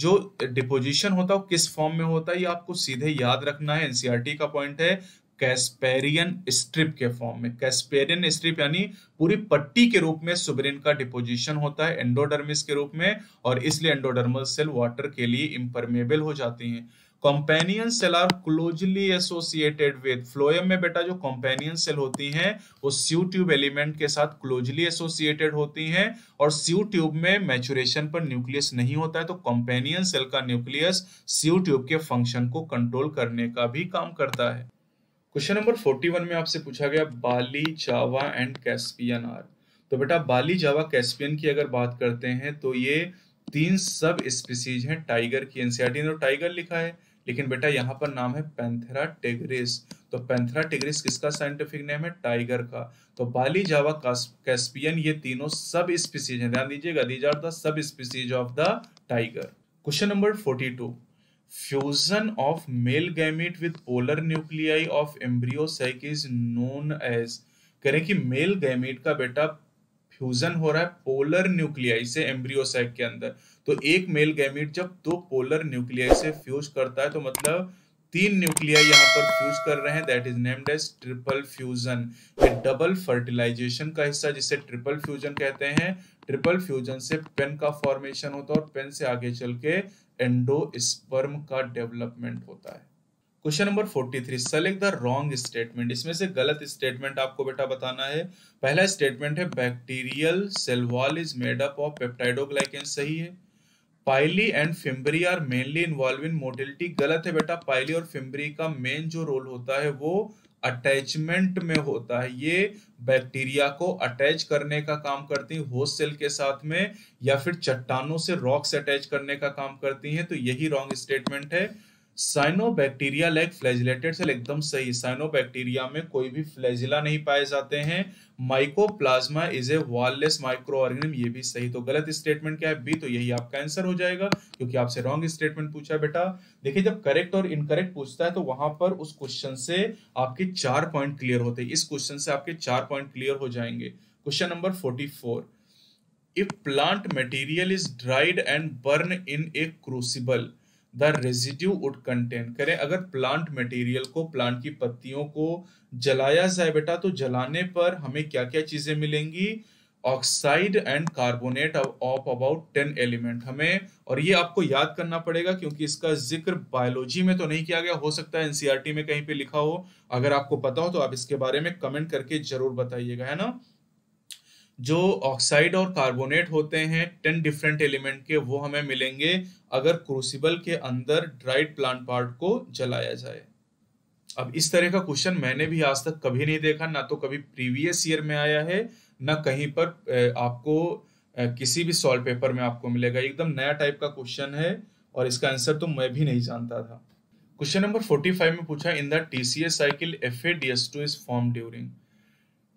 जो डिपोजिशन होता है वो किस फॉर्म में होता है ये आपको सीधे याद रखना है, एनसीईआरटी का पॉइंट है। कैस्पेरियन स्ट्रिप के फॉर्म में। कैस्पेरियन स्ट्रिप यानी पूरी पट्टी के रूप में सुब्रेन का डिपोजिशन होता है एंडोडर्मिस के रूप में, और इसलिए एंडोडर्मल सेल वाटर के लिए इम्परमेबल हो जाती हैं। Companion cell are closely associated with, phloem में बेटा जो कॉम्पेनियन सेल होती हैं वो स्यू ट्यूब एलिमेंट के साथ क्लोजली एसोसिएटेड होती हैं, और स्यू ट्यूब में मैचुरेशन पर न्यूक्लियस नहीं होता है, तो कॉम्पेनियन सेल का न्यूक्लियस स्यू ट्यूब के फंक्शन को कंट्रोल करने का भी काम करता है। क्वेश्चन नंबर इकतालीस में आपसे पूछा गया Bali, Java and Caspian are. तो बेटा बाली, जावा, कैस्पियन की अगर बात करते हैं तो ये तीन सब स्पीसीज हैं टाइगर की। एनसीईआरटी ने तो टाइगर लिखा है, लेकिन बेटा यहाँ पर नाम है पैंथेरा टिग्रिस। तो पैंथेरा टिग्रिस किसका साइंटिफिक नेम है? टाइगर का। तो बाली, जावा, कैस्पियन ये तीनों सब स्पीसीज हैं। ध्यान दीजिएगा, these are the sub species of the tiger. Question number बयालीस, fusion of male gamete with polar nuclei of embryo sac is known as. कह रहे हैं कि मेल गैमीट का बेटा फ्यूजन हो रहा है पोलर न्यूक्लियाई से एम्ब्रियो साइक के अंदर। तो एक मेल गैमीट जब दो पोलर न्यूक्लियाई से फ्यूज करता है, तो मतलब तीन न्यूक्लियाई यहाँ पर फ्यूज कर रहे हैं, that is named as triple fusion. ये डबल फर्टिलाइजेशन का हिस्सा जिसे ट्रिपल फ्यूजन कहते हैं। ट्रिपल फ्यूजन से पेन का फॉर्मेशन होता है, और पेन से आगे चल के एंडोस्पर्म का डेवलपमेंट होता है। क्वेश्चन नंबर तैंतालीस, सेलेक्ट द रॉन्ग स्टेटमेंट। इसमें से गलत स्टेटमेंट आपको बेटा बताना है। पहला स्टेटमेंट है bacterial cell wall is made up of peptidoglycan, सही है। Pili and fimbriae are mainly involve in motility, गलत है बेटा। पाइली और फिम्बरी का मेन जो रोल होता है वो अटैचमेंट में होता है। ये बैक्टीरिया को अटैच करने का काम करती हैं होस्ट सेल के साथ में, या फिर चट्टानों से रॉक्स अटैच करने का काम करती हैं, तो यही रॉन्ग स्टेटमेंट है। साइनोबैक्टीरिया लाइक फ्लैजिलेटेड सेल एकदम सही। साइनोबैक्टीरिया में कोई भी फ्लैजिला नहीं पाए जाते हैं। Mycoplasma is a wireless micro organism, ये भी सही। तो गलत स्टेटमेंट क्या है? बी। तो यही आपका आंसर हो जाएगा, क्योंकि आपसे रॉन्ग स्टेटमेंट पूछा है बेटा। देखिए, जब करेक्ट और इनकरेक्ट पूछता है तो वहां पर उस क्वेश्चन से आपके चार पॉइंट क्लियर होते हैं। इस क्वेश्चन से आपके चार पॉइंट क्लियर हो जाएंगे। Question number forty four, if plant material is dried and burn in a crucible the residue would contain. करें अगर प्लांट मटेरियल को, प्लांट की पत्तियों को जलाया जाए बेटा, तो जलाने पर हमें क्या क्या चीजें मिलेंगी? Oxide and carbonate of about ten element हमें, और ये आपको याद करना पड़ेगा क्योंकि इसका जिक्र बायोलॉजी में तो नहीं किया गया, हो सकता है एनसीईआरटी में कहीं पे लिखा हो। अगर आपको पता हो तो आप इसके बारे में कमेंट करके जरूर बताइएगा, है ना। जो ऑक्साइड और कार्बोनेट होते हैं टेन डिफरेंट एलिमेंट के, वो हमें मिलेंगे अगर क्रूसिबल के अंदर ड्राइड प्लांट पार्ट को जलाया जाए। अब इस तरह का क्वेश्चन मैंने भी आज तक कभी नहीं देखा, ना तो कभी प्रीवियस ईयर में आया है, ना कहीं पर आपको किसी भी सॉल्व पेपर में आपको मिलेगा। एकदम नया टाइप का क्वेश्चन है, और इसका आंसर तो मैं भी नहीं जानता था। क्वेश्चन नंबर फोर्टी फाइव में पूछा, in the TCS cycle F A D S two is form during.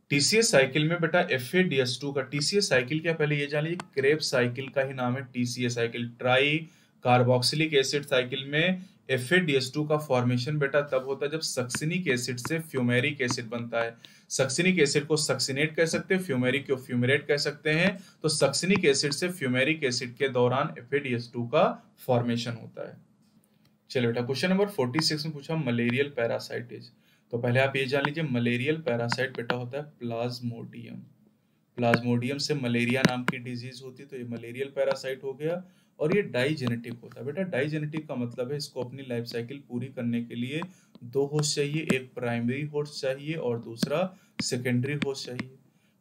TCS cycle में बेटा F A D S two का, टीसीएस साइकिल क्या पहले ये जान लीजिए, क्रेब्स साइकिल का ही नाम है TCS cycle. Try carboxylic acid cycle में F A D S two का फॉर्मेशन बेटा तब होता है जब सक्सिनिक एसिड से फ्यूमेरिक एसिड बनता है। सक्सिनिक एसिड को सक्सिनेट कह सकते हैं, फ्यूमेरिक को फ्यूमेरेट कह सकते हैं। तो सक्सिनिक एसिड से फ्यूमेरिक एसिड के दौरान F A D S two का फॉर्मेशन होता है। चलो बेटा, क्वेश्चन नंबर फोर्टी सिक्स में पूछा मलेरियल पैरासाइटिस। तो पहले आप ये जान लीजिए, मलेरियल पैरासाइट बेटा होता है प्लाज्मोडियम। प्लाज्मोडियम से मलेरिया नाम की डिजीज होती है, तो ये मलेरियल पैरासाइट हो गया। और ये डाइजेनेटिक होता है बेटा। डाइजेनेटिक का मतलब है इसको अपनी लाइफ साइकिल पूरी करने के लिए दो होस्ट चाहिए, एक प्राइमरी होस्ट चाहिए और दूसरा सेकेंडरी होस्ट चाहिए।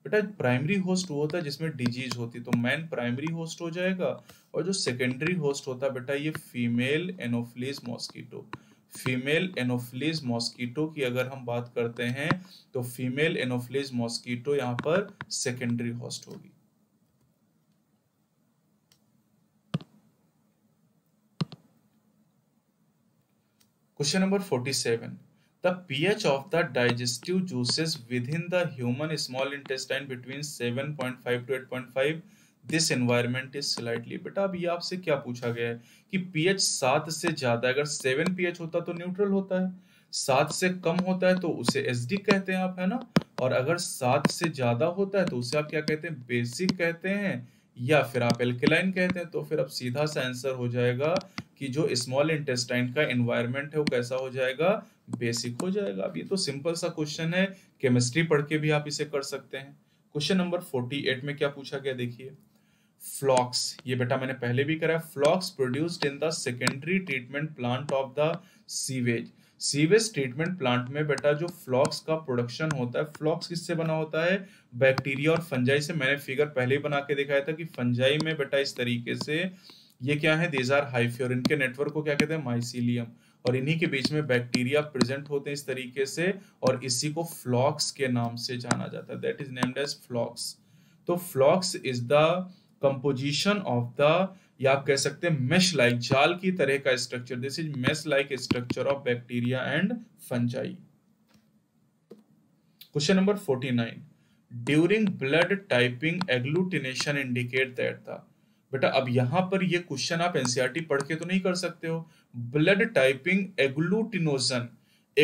बेटा प्राइमरी होस्ट वो होता है जिसमें डिजीज होती, तो मैन प्राइमरी होस्ट हो जाएगा, और जो सेकेंडरी होस्ट होता है बेटा ये female anopheles mosquito. Female anopheles mosquito की अगर हम बात करते हैं तो फीमेल एनोफिलीज मॉस्किटो यहाँ पर सेकेंडरी होस्ट होगी। Question number forty seven, the pH of the digestive juices within the human small intestine between seven point five to eight point five this environment is slightly. बेटा अब ये आपसे क्या पूछा गया है कि पीएच सात से ज्यादा, अगर सेवन पीएच होता तो न्यूट्रल होता है, सात से कम होता है तो उसे एसिडिक कहते हैं आप, है ना, और अगर सात से ज्यादा होता है तो उसे आप क्या कहते हैं? बेसिक कहते हैं, या फिर आप एल्केलाइन कहते हैं। तो फिर अब सीधा सा आंसर हो जाएगा कि जो स्मॉल इंटेस्टाइन का एनवायरनमेंट है वो कैसा हो जाएगा, बेसिक हो जाएगा। अब ये तो सिंपल सा क्वेश्चन है, केमिस्ट्री पढ़ के भी आप इसे कर सकते हैं। क्वेश्चन नंबर अड़तालीस में क्या पूछा गया देखिए, फ्लॉक्स, ये बेटा मैंने पहले भी करा है, flocs produced in the secondary treatment plant of the sewage. Sewage treatment plant में बेटा जो फ्लॉक्स का प्रोडक्शन होता है, फ्लॉक्स किससे बना होता है, बैक्टीरिया और फंजाई से। मैंने फिगर पहले ही बना के दिखाया था कि फंजाई में बेटा इस तरीके से ये क्या है, दीज आर हाइफियर, इनके नेटवर्क को क्या कहते हैं, माइसीलियम, और इन्हीं के बीच में बैक्टीरिया प्रेजेंट होते हैं इस तरीके से, और इसी को फ्लॉक्स के नाम से जाना जाता है, that is named as flocs. तो flocs is the composition of the, या आप कह सकते हैं मेश लाइक, जाल की तरह का structure, this is mesh like structure of bacteria and fungi. Question number उनचास, during blood typing agglutination indicate that था। बेटा अब यहाँ पर ये क्वेश्चन आप एनसीईआरटी पढ़ के तो नहीं कर सकते हो। ब्लड टाइपिंग एग्लूटिनोजन,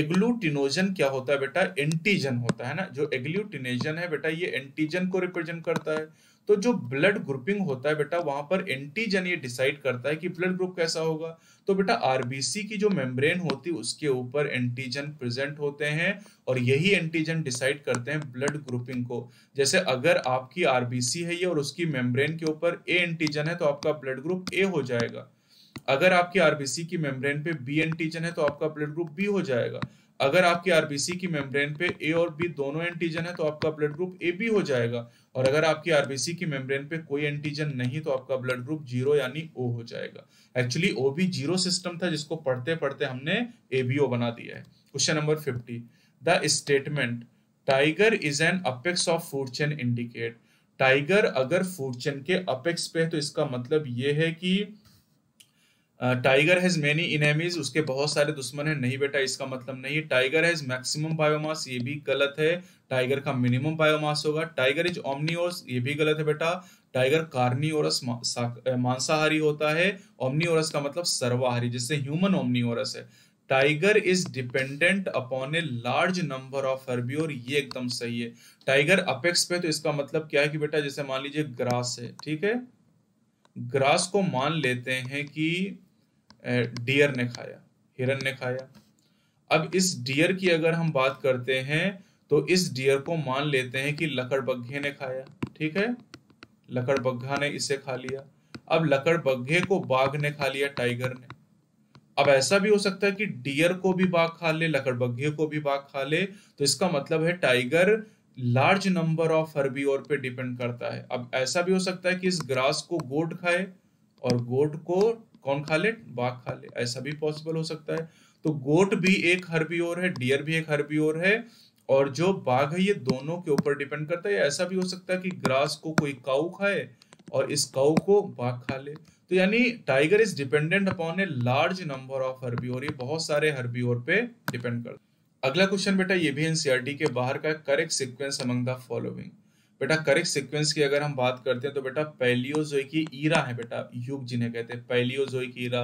एग्लूटिनोजन क्या होता है बेटा, एंटीजन होता है ना, जो एग्लूटिनेजन है बेटा ये एंटीजन को रिप्रेजेंट करता है। तो जो ब्लड ग्रुपिंग होता है बेटा वहां पर एंटीजन ये डिसाइड करता है कि ब्लड ग्रुप कैसा होगा। तो बेटा आरबीसी की जो मेम्ब्रेन होती है उसके ऊपर एंटीजन प्रेजेंट होते हैं और यही एंटीजन डिसाइड करते हैं ब्लड ग्रुपिंग को। जैसे अगर आपकी आरबीसी है ये और उसकी मेम्ब्रेन के ऊपर ए एंटीजन है तो आपका ब्लड ग्रुप ए हो जाएगा। अगर आपकी आरबीसी की मेम्ब्रेन पे बी एंटीजन है तो आपका ब्लड ग्रुप बी हो जाएगा। अगर आपकी आरबीसी की मेम्ब्रेन पे ए और बी दोनों एंटीजन है तो आपका ब्लड ग्रुप ए बी हो जाएगा। और अगर आपकी आरबीसी की मेम्ब्रेन पे कोई एंटीजन नहीं तो आपका ब्लड ग्रुप जीरो यानी ओ हो जाएगा। एक्चुअली ओ भी जीरो सिस्टम था जिसको पढ़ते पढ़ते हमने ए बी ओ बना दिया है। Question number fifty, the statement tiger is an apex of food chain indicate. Tiger अगर फूड चेन के अपेक्स पे है तो इसका मतलब ये है कि टाइगर हैज मेनी इनेमीज, उसके बहुत सारे दुश्मन हैं। नहीं बेटा इसका मतलब नहीं। टाइगर हैज मैक्सिमम बायोमास, ये भी गलत है, टाइगर का मिनिमम बायोमास होगा। टाइगर इज ओमनीओरस, ये भी गलत है बेटा, टाइगर कार्निओरस मांसाहारी होता है, ओमनीओरस का मतलब सर्वाहारी, जिससे ह्यूमन ओमनीओरस है। Tiger is dependent upon a large number of herbivore, ये एकदम सही है। टाइगर अपेक्स पे तो इसका मतलब क्या है कि बेटा जैसे मान लीजिए ग्रास है, ठीक है, ग्रास को मान लेते हैं कि डियर ने खाया, हिरन ने खाया। अब इस डियर की अगर हम बात करते हैं तो इस डियर को मान लेते हैं कि लकड़बग्घे ने खाया, ठीक है, लकड़बग्घा ने इसे खा लिया। अब लकड़बग्घे को बाघ ने खा लिया, टाइगर ने। अब ऐसा भी हो सकता है कि डियर को भी बाघ खा ले, लकड़बग्घे को भी बाघ खा ले, तो इसका मतलब है tiger large number of herbivore पे डिपेंड करता है। अब ऐसा भी हो सकता है कि इस ग्रास को गोट खाए और गोट को कौन खा ले, बाघ खा ले, ऐसा भी पॉसिबल हो सकता है। तो गोट भी एक हर्बीओर है, डियर भी एक हर्बीओर है, और जो बाघ है ये दोनों के ऊपर डिपेंड करता है। ऐसा भी हो सकता है कि ग्रास को कोई काऊ खाए और इस काऊ को बाघ खा ले। तो यानी tiger is dependent upon a large number of herbivore, ये बहुत सारे हर्बीओर पे डिपेंड करता है। अगला क्वेश्चन बेटा ये भी एनसीईआरटी के बाहर का, correct sequence among the following. बेटा करेक्ट सीक्वेंस की अगर हम बात करते हैं तो बेटा पैलियोजोइक ईरा है बेटा, युग जिन्हें कहते हैं, पैलियोजोइक ईरा,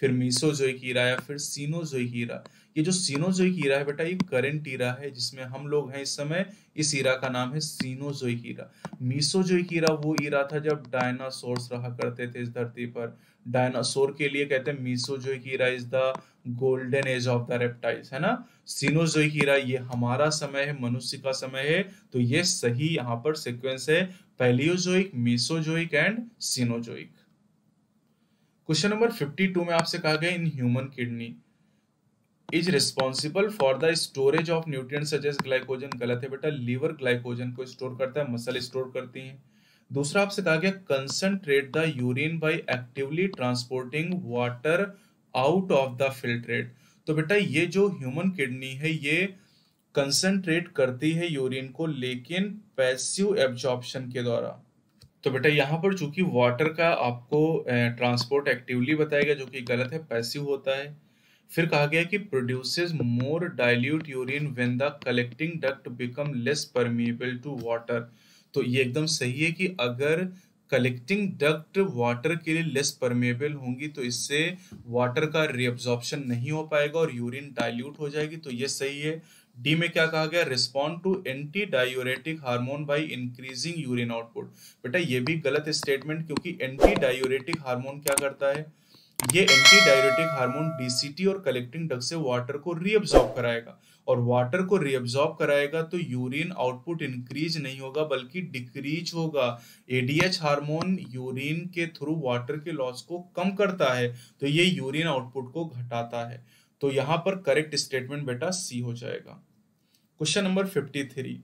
फिर मीसोजोइक ईरा या फिर सीनोजोइक ईरा। ये जो सीनोजोइक ईरा है बेटा ये करंट ईरा है जिसमें हम लोग हैं इस समय, इस ईरा का नाम है सीनोजोइक ईरा। मीसोजोइक ईरा वो ईरा था जब डायनासोर्स रहा करते थे इस धरती पर। डायनासोर के लिए कहते हैं Mesozoic era is the golden age of the reptiles, है ना। सीनोजोइक ईरा ये हमारा समय है, मनुष्य का समय है, तो ये सही यहाँ पर सीक्वेंस है, Palaeozoic, Mesozoic and Cenozoic. Question number बावन में आपसे कहा गया, in human kidney is responsible for the storage of nutrients such as glycogen. गलत है बेटा, लीवर ग्लाइकोजन को स्टोर करता है, मसल स्टोर करती है। दूसरा आपसे कहा गया, concentrate the urine by actively transporting water out of the filtrate. तो बेटा ये जो ह्यूमन किडनी है ये कंसंट्रेट करती है यूरिन को, लेकिन पैसिव एब्जॉर्प्शन के द्वारा। तो बेटा यहाँ पर चूंकि वाटर का आपको ट्रांसपोर्ट एक्टिवली बताएगा जो कि गलत है, पैसिव होता है। फिर कहा गया कि produces more dilute urine when the collecting duct become less permeable to water. तो ये एकदम सही है कि अगर कलेक्टिंग डक्ट वाटर के लिए लेस परमेबल होंगी तो इससे वाटर का रीअब्जॉर्प्शन नहीं हो पाएगा और यूरिन डाइल्यूट हो जाएगी, तो ये सही है। डी में क्या कहा गया, respond to anti diuretic hormone by increasing urine output. बेटा ये भी गलत स्टेटमेंट, क्योंकि एंटी डायूरेटिक हार्मोन क्या करता है, ये एंटी डायरेटिक हार्मोन डीसीटी और कलेक्टिंग डक्ट से वाटर को रीअब्सॉर्ब कराएगा, और वाटर को रीअब्सॉर्ब कराएगा तो यूरिन आउटपुट इंक्रीज नहीं होगा बल्कि डिक्रीज होगा। एडीएच हार्मोन यूरिन के थ्रू वाटर के लॉस को कम करता है, तो ये यूरिन आउटपुट को घटाता है। तो यहाँ पर करेक्ट स्टेटमेंट बेटा सी हो जाएगा। Question number fifty three,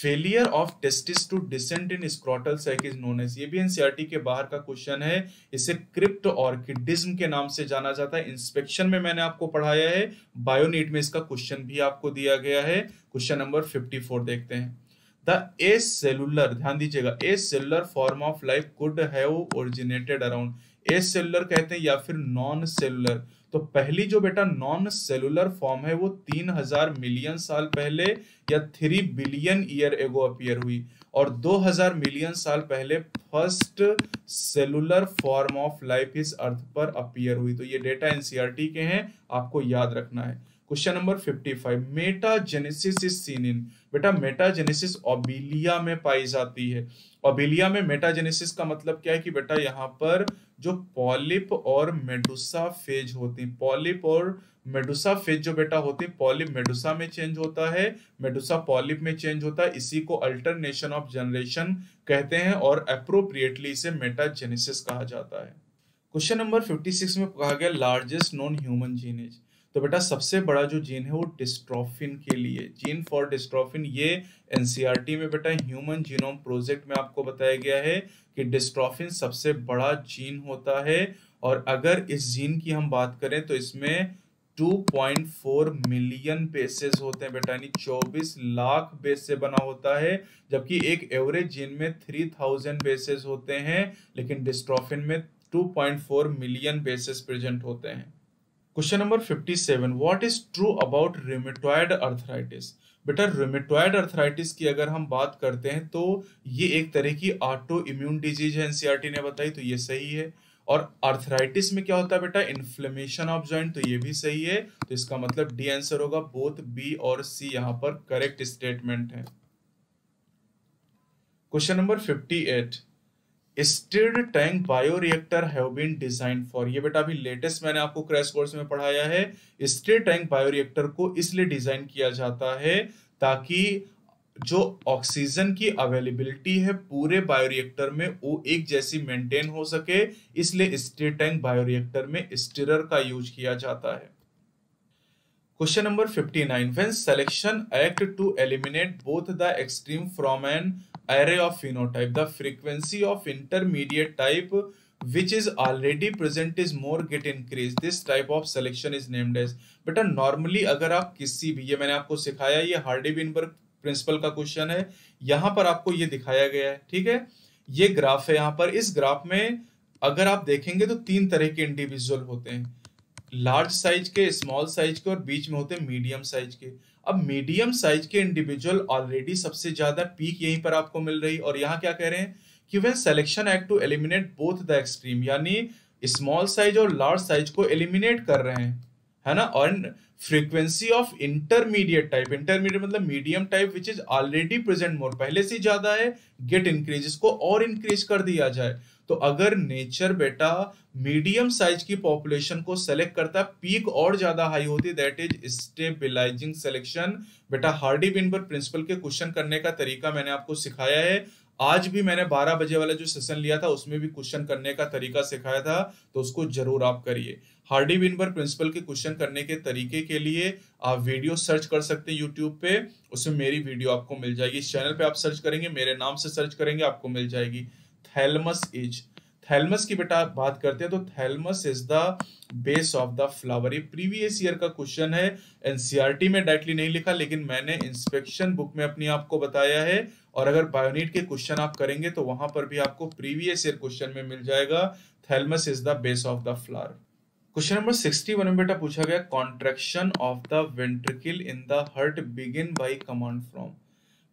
failure of testis to descent in scrotal sac is known as, ये भी एनसीईआरटी के बाहर का क्वेश्चन है। इसे क्रिप्ट ऑर्किडिज्म के नाम से जाना जाता है। इंस्पेक्शन में मैंने आपको पढ़ाया है, बायोनीट में इसका क्वेश्चन भी आपको दिया गया है। क्वेश्चन नंबर फिफ्टी फोर देखते हैं। द ए सेलुलर, ध्यान दीजिएगा, acellular form of life could have originated around, acellular कहते हैं या फिर नॉन सेलुलर। तो पहली जो बेटा नॉन सेलुलर फॉर्म है वो तीन हजार मिलियन साल पहले या three billion year ago appear हुई, और दो हजार मिलियन साल पहले first cellular form of life इस अर्थ पर अपीयर हुई। तो ये डेटा एनसीईआरटी के हैं, आपको याद रखना है। Question number fifty five, metagenesis is seen in, बेटा मेटाजेनेसिस ओबिलिया में पाई जाती है। ओबिलिया में मेटाजेनेसिस का मतलब क्या है कि बेटा यहाँ पर जो पॉलिप और मेडुसा फेज होती है, पॉलिप और मेडुसा फेज जो बेटा होती है, पॉलिप मेडुसा में चेंज होता है, मेडुसा पॉलिप में चेंज होता है, इसी को अल्टरनेशन ऑफ जनरेशन कहते हैं और एप्रोप्रिएटली इसे मेटाजेनेसिस कहा जाता है। क्वेश्चन नंबर फिफ्टी सिक्स में कहा गया लार्जेस्ट नॉन ह्यूमन जीनेज, तो बेटा सबसे बड़ा जो जीन है वो डिस्ट्रोफिन के लिए, जीन फॉर डिस्ट्रोफिन, ये एनसीईआरटी में बेटा ह्यूमन जीनोम प्रोजेक्ट में आपको बताया गया है कि डिस्ट्रोफिन सबसे बड़ा जीन होता है। और अगर इस जीन की हम बात करें तो इसमें two point four million bases होते हैं बेटा, यानी चौबीस लाख बेस से बना होता है, जबकि एक एवरेज जीन में थ्री थाउजेंड बेसेस होते हैं, लेकिन डिस्ट्रोफिन में two point four million bases present होते हैं। Question number fifty seven, what is true about rheumatoid arthritis, बेटा रूमेटॉइड आर्थराइटिस की अगर हम बात करते हैं तो ये एक तरह की ऑटो इम्यून डिजीज है, एनसीईआरटी ने बताई, तो ये सही है। और आर्थराइटिस में क्या होता है बेटा, इन्फ्लेमेशन ऑफ जॉइंट, तो ये भी सही है। तो इसका मतलब डी आंसर होगा, बोथ बी और सी यहाँ पर करेक्ट स्टेटमेंट है। Question number fifty eight, stirred tank bioreactor have been designed for, ये बेटा अभी लेटेस्ट मैंने आपको क्रैश कोर्स में पढ़ाया है। स्टिर्ड टैंक बायोरिएक्टर को इसलिए डिजाइन किया जाता है ताकि जो ऑक्सीजन की अवेलेबिलिटी है पूरे बायोरिएक्टर में वो एक जैसी मेंटेन हो सके, इसलिए स्टिर्ड टैंक बायोरिएक्टर में स्टिरर का यूज किया जाता है। Question number fifty nine, when selection act to eliminate both the extreme from an array of phenotype, the frequency of intermediate type which is already present is more get increased, this type of selection is named as, बेटा normally अगर आप किसी भी, ये मैंने आपको सिखाया, ये हार्डी-वेनबर्ग प्रिंसिपल का क्वेश्चन है, यहाँ पर आपको ये दिखाया गया है, ठीक है। ये ग्राफ है, यहाँ पर इस ग्राफ में अगर आप देखेंगे तो तीन तरह के इंडिविजुअल होते हैं, लार्ज साइज के, स्मॉल साइज के, और बीच में होते हैं मीडियम साइज के। अब मीडियम साइज के इंडिविजुअल ऑलरेडी सबसे ज्यादा पीक यहीं पर आपको मिल रही, और यहाँ क्या कह रहे हैं कि वे selection act to eliminate both the extreme, यानी स्मॉल साइज और लार्ज साइज को एलिमिनेट कर रहे हैं, है ना। और frequency of intermediate type, intermediate मतलब medium type which is already present more, पहले से ज्यादा है, गेट इंक्रीज, इसको और इंक्रीज कर दिया जाए। तो अगर नेचर बेटा मीडियम साइज की पॉपुलेशन को सेलेक्ट करता, पीक और ज्यादा हाई होती, दैट इज स्टेबिलाइजिंग सिलेक्शन। बेटा हार्डी-वेनबर्ग प्रिंसिपल के क्वेश्चन करने का तरीका मैंने आपको सिखाया है, आज भी मैंने बारह बजे वाला जो सेशन लिया था उसमें भी क्वेश्चन करने का तरीका सिखाया था, तो उसको जरूर आप करिए। हार्डी-वेनबर्ग प्रिंसिपल के क्वेश्चन करने के तरीके के लिए आप वीडियो सर्च कर सकते हैं यूट्यूब पे, उसमें मेरी वीडियो आपको मिल जाएगी। इस चैनल पे आप सर्च करेंगे, मेरे नाम से सर्च करेंगे, आपको मिल जाएगी। थैलेमस इज, थैलेमस की बेटा बात करते हैं तो thalamus is the base of the flower, ये प्रीवियस ईयर का क्वेश्चन है, एनसीईआरटी में डायरेक्टली नहीं लिखा लेकिन मैंने इंस्पेक्शन बुक में अपनी आपको बताया है, और अगर बायोनीट के क्वेश्चन आप करेंगे तो वहां पर भी आपको प्रीवियस ईयर क्वेश्चन में मिल जाएगा। Thalamus is the base of the flower. Question number sixty one में बेटा पूछा गया contraction of the ventricle in the heart begin by command from,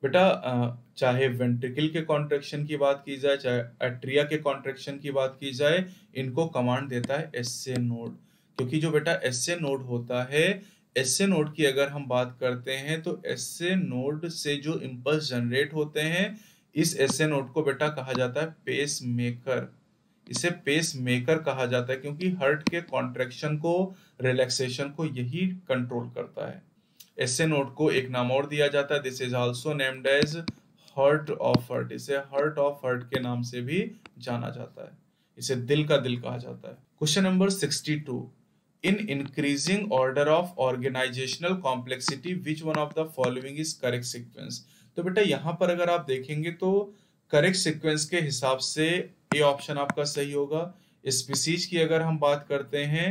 बेटा चाहे वेंट्रिकल के कॉन्ट्रैक्शन की बात की जाए, चाहे एट्रिया के कॉन्ट्रैक्शन की बात की जाए, इनको कमांड देता है एसए नोड, क्योंकि जो बेटा एसए नोड होता है, एसए नोड की अगर हम बात करते हैं तो एसए नोड से जो इंपल्स जनरेट होते हैं, इस एसए नोड को बेटा कहा जाता है पेसमेकर। इसे पेसमेकर कहा जाता है क्योंकि हर्ट के कॉन्ट्रैक्शन को, रिलैक्सेशन को यही कंट्रोल करता है। ऐसे नोट को एक नाम और दिया जाता है, this is also named as heart of heart. इसे हर्ट ऑफ हर्ट के नाम से भी जाना जाता है। इसे दिल का दिल कहा जाता है। क्वेश्चन नंबर बासठ, in increasing order of organisational complexity which one of the following is correct sequence. तो बेटा यहाँ पर अगर आप देखेंगे तो करेक्ट सीक्वेंस के हिसाब से ये ऑप्शन आपका सही होगा। स्पीसीज की अगर हम बात करते हैं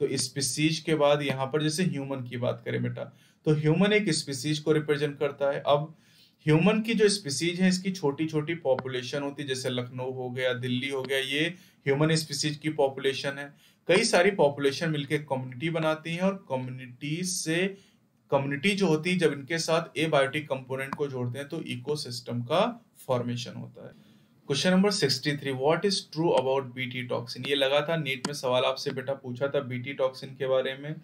तो स्पीसीज के बाद यहाँ पर जैसे ह्यूमन की बात करें बेटा तो ह्यूमन एक स्पीसीज को रिप्रेजेंट करता है। अब ह्यूमन की जो स्पीसीज है इसकी छोटी छोटी पॉपुलेशन होती है, जैसे लखनऊ हो गया, दिल्ली हो गया, ये ह्यूमन स्पीसीज की पॉपुलेशन है। कई सारी पॉपुलेशन मिलकर कम्युनिटी बनाती हैं और कम्युनिटी से कम्युनिटी जो होती है जब इनके साथ एबायोटिक कंपोनेंट को जोड़ते हैं तो इकोसिस्टम का फॉर्मेशन होता है। क्वेश्चन नंबर तिरसठ, what is true about BT toxin. ये लगा था नीट में सवाल आपसे बेटा पूछा था बीटी टॉक्सिन के बारे में।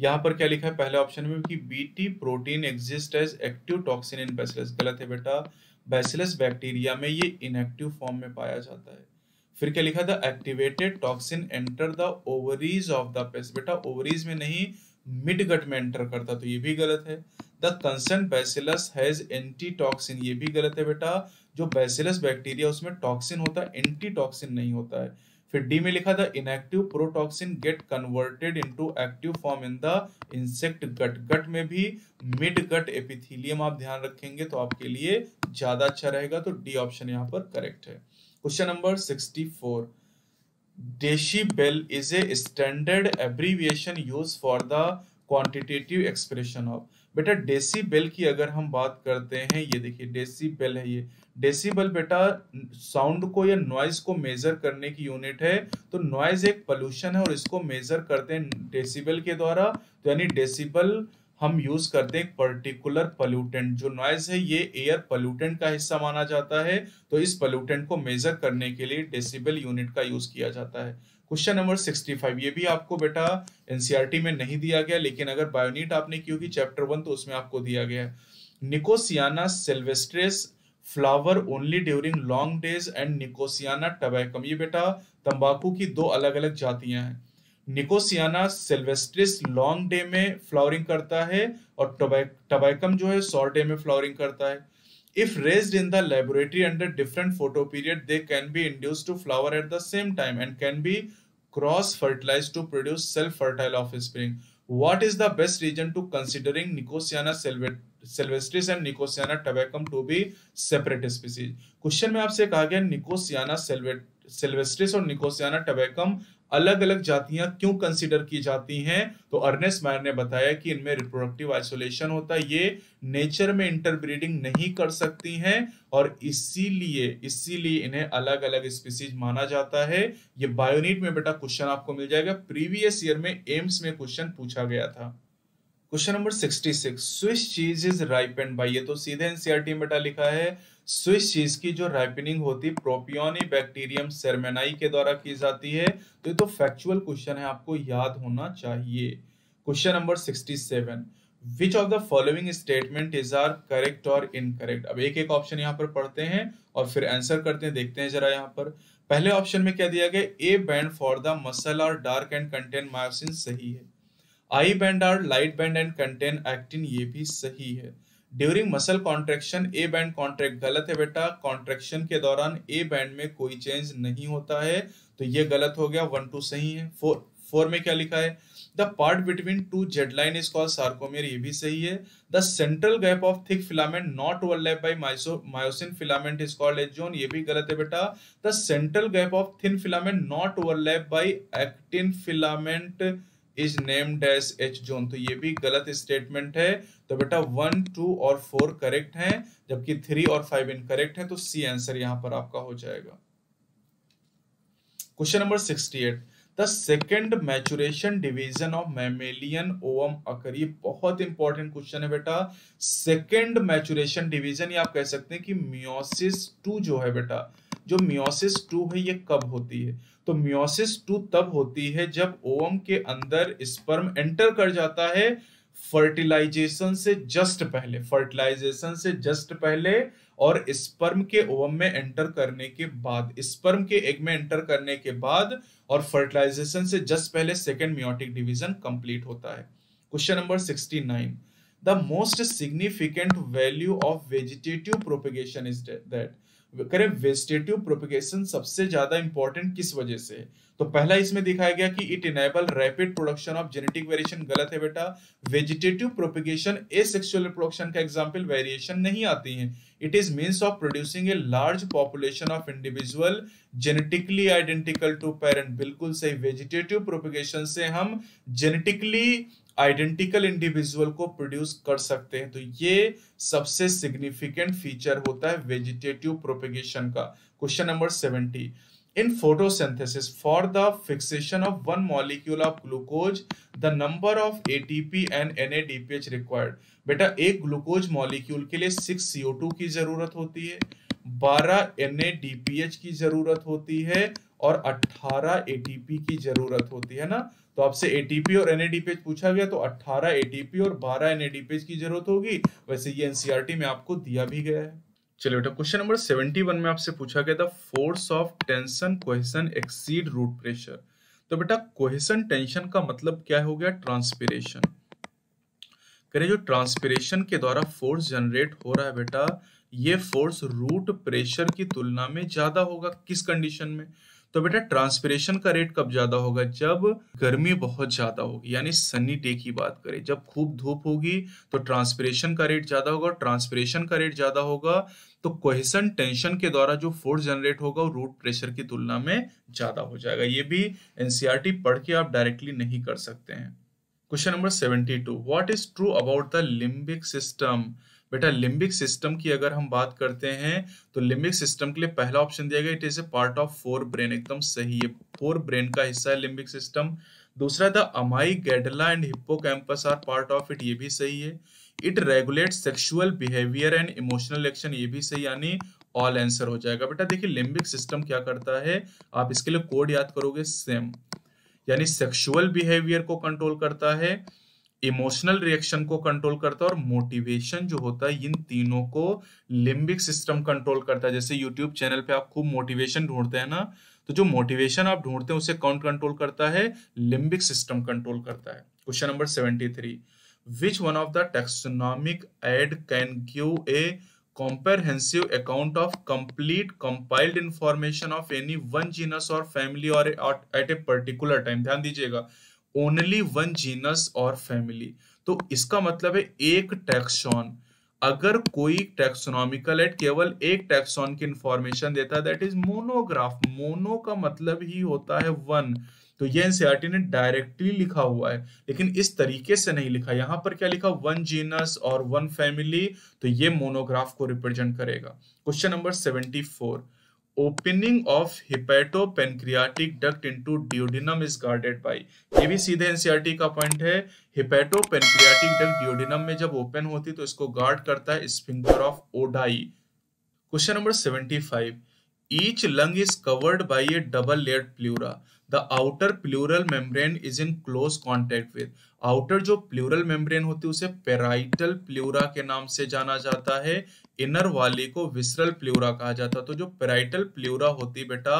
यहाँ पर क्या लिखा है पहले ऑप्शन में कि BT protein exist as active toxin in bacillus. गलत है बेटा, बैसिलस बैक्टीरिया में ये इनएक्टिव फॉर्म में पाया जाता है। फिर क्या लिखा था activated toxin enter the ovaries of the pest. बेटा ओवरीज में नहीं मिड गट में एंटर करता, तो ये भी गलत है। The concern bacillus has anti toxin, ये भी गलत है बेटा। जो बैसिलस बैक्टीरिया उसमें टॉक्सिन होता है, एंटी टॉक्सिन नहीं होता है। फिर डी में लिखा था inactive protoxin get converted into active form in the insect gut. Gut में भी मिड गट एपिथीलियम आप ध्यान रखेंगे तो आपके लिए ज्यादा अच्छा रहेगा, तो डी ऑप्शन यहाँ पर करेक्ट है। क्वेश्चन नंबर चौंसठ, decibel is a standard abbreviation use for the quantitative expression of. बेटा डेसीबेल की अगर हम बात करते हैं, ये देखिए डेसीबेल है, ये डेसीबेल बेटा साउंड को या नॉइज को मेजर करने की यूनिट है। तो नॉइज एक पोल्यूशन है और इसको मेजर करते हैं डेसीबेल के द्वारा, तो यानी डेसीबेल हम यूज करते हैं एक पर्टिकुलर पल्यूटेंट। जो नॉइज है ये एयर पल्यूटेंट का हिस्सा माना जाता है, तो इस पल्यूटेंट को मेजर करने के लिए डेसिबल यूनिट का यूज किया जाता है। क्वेश्चन नंबर पैंसठ, ये भी आपको बेटा एनसीईआरटी में नहीं दिया गया, लेकिन अगर बायोनीट आपने की होगी चैप्टर वन तो उसमें आपको दिया गया है। Nicotiana sylvestris flower only during long days and Nicotiana tabacum. ये बेटा तंबाकू की दो अलग अलग जातियां हैं। निकोसियाना सिल्वेस्ट्रिस लॉन्ग डे में फ्लावरिंग करता है और टबैकम जो है शॉर्ट डे में फ्लावरिंग करता है। If raised in the laboratory under different photoperiod they can be induced to flower at the same time and can be cross fertilised to produce self fertile offspring. What is the best reason to considering Nicotiana sylvestris and Nicotiana tabacum to be separate species. Question में आपसे कहा गया निकोसियाना sylvestris और निकोसियाना tabacum अलग अलग जातियां क्यों consider की जाती हैं, तो अर्नेस्ट मैन ने बताया कि इनमें रिप्रोडक्टिव आइसोलेशन होता है, ये नेचर में इंटरब्रीडिंग नहीं कर सकती हैं और इसीलिए इसीलिए इन्हें अलग अलग स्पीसीज माना जाता है। ये बायोनीट में बेटा क्वेश्चन आपको मिल जाएगा, प्रीवियस ईयर में एम्स में क्वेश्चन पूछा गया था। क्वेश्चन नंबर छियासठ, Swiss cheese is ripened by, ये तो सीधे एनसीईआरटी में बेटा लिखा है। स्विस चीज की जो राइपनिंग होती है प्रोपियोनी बैक्टीरियम सेरेमनाई के द्वारा की जाती है, तो ये तो फैक्चुअल क्वेश्चन है, आपको याद होना चाहिए। क्वेश्चन नंबर सड़सठ, which of the following statement is are correct और इनकरेक्ट। अब एक एक ऑप्शन यहाँ पर पढ़ते हैं और फिर आंसर करते हैं, देखते हैं जरा। यहाँ पर पहले ऑप्शन में क्या दिया गया, A band for the muscle और डार्क एंड कंटेन मायोसिन, सही है। आई बैंड और light band and contain actin, ये भी सही है। During muscle contraction A band contract, गलत है बेटा, कॉन्ट्रेक्शन के दौरान ए बैंड में कोई चेंज नहीं होता है, तो ये गलत हो गया। वन टू सही है। फोर फोर में क्या लिखा है, the part between two Z line is called sarcomere, ये भी सही है। The central gap of thick filament not overlap by myosin filament is called A zone, ये भी गलत है बेटा। The central gap of thin filament not overlap by actin filament is named as H zone, तो ये भी गलत स्टेटमेंट है। तो बेटा वन टू और फोर करेक्ट हैं, जबकि थ्री और फाइव इनकरेक्ट हैं, तो सी आंसर यहाँ पर आपका हो जाएगा। क्वेश्चन नंबर अड़सठ, the second maturation division of mammalian ovum occur, ये बहुत इंपॉर्टेंट क्वेश्चन है बेटा। सेकेंड मैचुरेशन डिवीजन, ये आप कह सकते हैं कि मियोसिस टू जो है बेटा, जो मियोसिस टू है ये कब होती है, तो मियोसिस टू तब होती है जब ओवम के अंदर स्पर्म एंटर कर जाता है, फर्टिलाइजेशन से जस्ट पहले फर्टिलाइजेशन से जस्ट पहले और स्पर्म के ओवम में एंटर करने के बाद, स्पर्म के एग में एंटर करने के बाद और फर्टिलाइजेशन से जस्ट पहले सेकेंड मियोटिक डिवीजन कंप्लीट होता है। Question number sixty nine, the most significant value of vegetative propagation is that. करें वेजिटेटिव प्रोपेगेशन सबसे ज्यादा इंपॉर्टेंट किस वजह से? तो पहला इसमें दिखाया गया कि it enable rapid production of genetic variation. गलत है बेटा, वेजिटेटिव प्रोपेगेशन एसेक्सुअल रिप्रोडक्शन का एग्जांपल वेरिएशन नहीं आती है। It is means of producing a large population of individual genetically identical to parent. बिल्कुल सही, वेजिटेटिव प्रोपेगेशन से हम जेनेटिकली आइडेंटिकल इंडिविजुअल को प्रोड्यूस कर सकते हैं। तो ये सबसे सिग्निफिकेंट फीचर होता है वेजिटेटिव प्रोपेगेशन का। Question number seventy, in photosynthesis for the fixation of one molecule of glucose the number of ATP and NADPH required. बेटा एक ग्लूकोज मॉलिक्यूल के लिए सिक्स सीओ टू की जरूरत होती है, बारह एनएडीपीएच की जरूरत होती है और अठारह एटीपी की जरूरत होती है ना। तो आपसे एटीपी और एनएडीपीएच पूछा गया तो अठारह एटीपी और बारह एनएडीपीएच की जरूरत होगी। वैसे ये एनसीईआरटी में आपको दिया भी गया है। चलिए बेटा, क्वेश्चन नंबर इकहत्तर में आपसे पूछा गया था force of tension cohesion exceed root pressure. तो बेटा कोहेशन टेंशन का मतलब क्या हो गया? ट्रांसपिरेशन। करें जो ट्रांसपिरेशन के द्वारा फोर्स जनरेट हो रहा है बेटा, ये फोर्स रूट प्रेशर की तुलना में ज्यादा होगा। किस कंडीशन में? तो बेटा ट्रांसपिरेशन का रेट कब ज्यादा होगा? जब गर्मी बहुत ज्यादा होगी, यानी सनी डे की बात करें, जब खूब धूप होगी तो ट्रांसपिरेशन का रेट ज्यादा होगा। ट्रांसपिरेशन का रेट ज्यादा होगा तो कोहेशन टेंशन के द्वारा जो फोर्स जनरेट होगा वो रूट प्रेशर की तुलना में ज्यादा हो जाएगा। ये भी एनसीईआरटी पढ़ के आप डायरेक्टली नहीं कर सकते हैं। Question number seventy two, what is true about the limbic system. बेटा लिम्बिक सिस्टम की अगर हम बात करते हैं तो लिम्बिक सिस्टम के लिए पहला ऑप्शन दिया गया it is a part of forebrain. एकदम सही है, फोर ब्रेन का हिस्सा है लिम्बिक सिस्टम। दूसरा the amygdala and hippocampus are part of it, ये भी सही है। It regulate sexual behaviour and emotional action, ये भी सही, यानी ऑल आंसर हो जाएगा। बेटा देखिए लिम्बिक सिस्टम क्या करता है, आप इसके लिए कोड याद करोगे सेम, यानी सेक्सुअल बिहेवियर को कंट्रोल करता है, इमोशनल रिएक्शन को कंट्रोल करता है और मोटिवेशन जो होता है, इन तीनों को लिम्बिक सिस्टम कंट्रोल करता है। जैसे यूट्यूब चैनल पे आप खूब मोटिवेशन ढूंढते हैं ना, तो जो मोटिवेशन आप ढूंढते हैं उसे कौन कंट्रोल करता है? लिम्बिक सिस्टम कंट्रोल करता है। Question number seventy three, which one of the taxonomic aid can give a comprehensive account of complete compiled information of any one genus or family or at a particular time। ध्यान दीजिएगा only one genus or family, तो इसका मतलब है एक taxon, अगर कोई taxonomical add केवल एक टैक्सॉन की इंफॉर्मेशन देता है दैट इज मोनोग्राफ। मोनो का मतलब ही होता है वन, तो ये एनसीईआरटी ने डायरेक्टली लिखा हुआ है लेकिन इस तरीके से नहीं लिखा। यहाँ पर क्या लिखा? वन जीनस और वन फैमिली, तो ये मोनोग्राफ को रिप्रेजेंट करेगा। Question number seventy four, opening of hepatopancreatic duct into duodenum is guarded by. ये भी सीधे एनसीईआरटी का पॉइंट है। हिपेटोपेनक्रियाटिक डक्ट ड्यूोडेनम में जब ओपन होती तो इसको गार्ड करता है sphincter of Oddi. Question number seventy five, Each lung is covered by a double-layered pleura. The outer pleural membrane is in close contact with. Outer जो pleural membrane होती है उसे parietal pleura के नाम से जाना जाता है, inner वाले को visceral pleura कहा जाता है। तो जो parietal pleura होती बेटा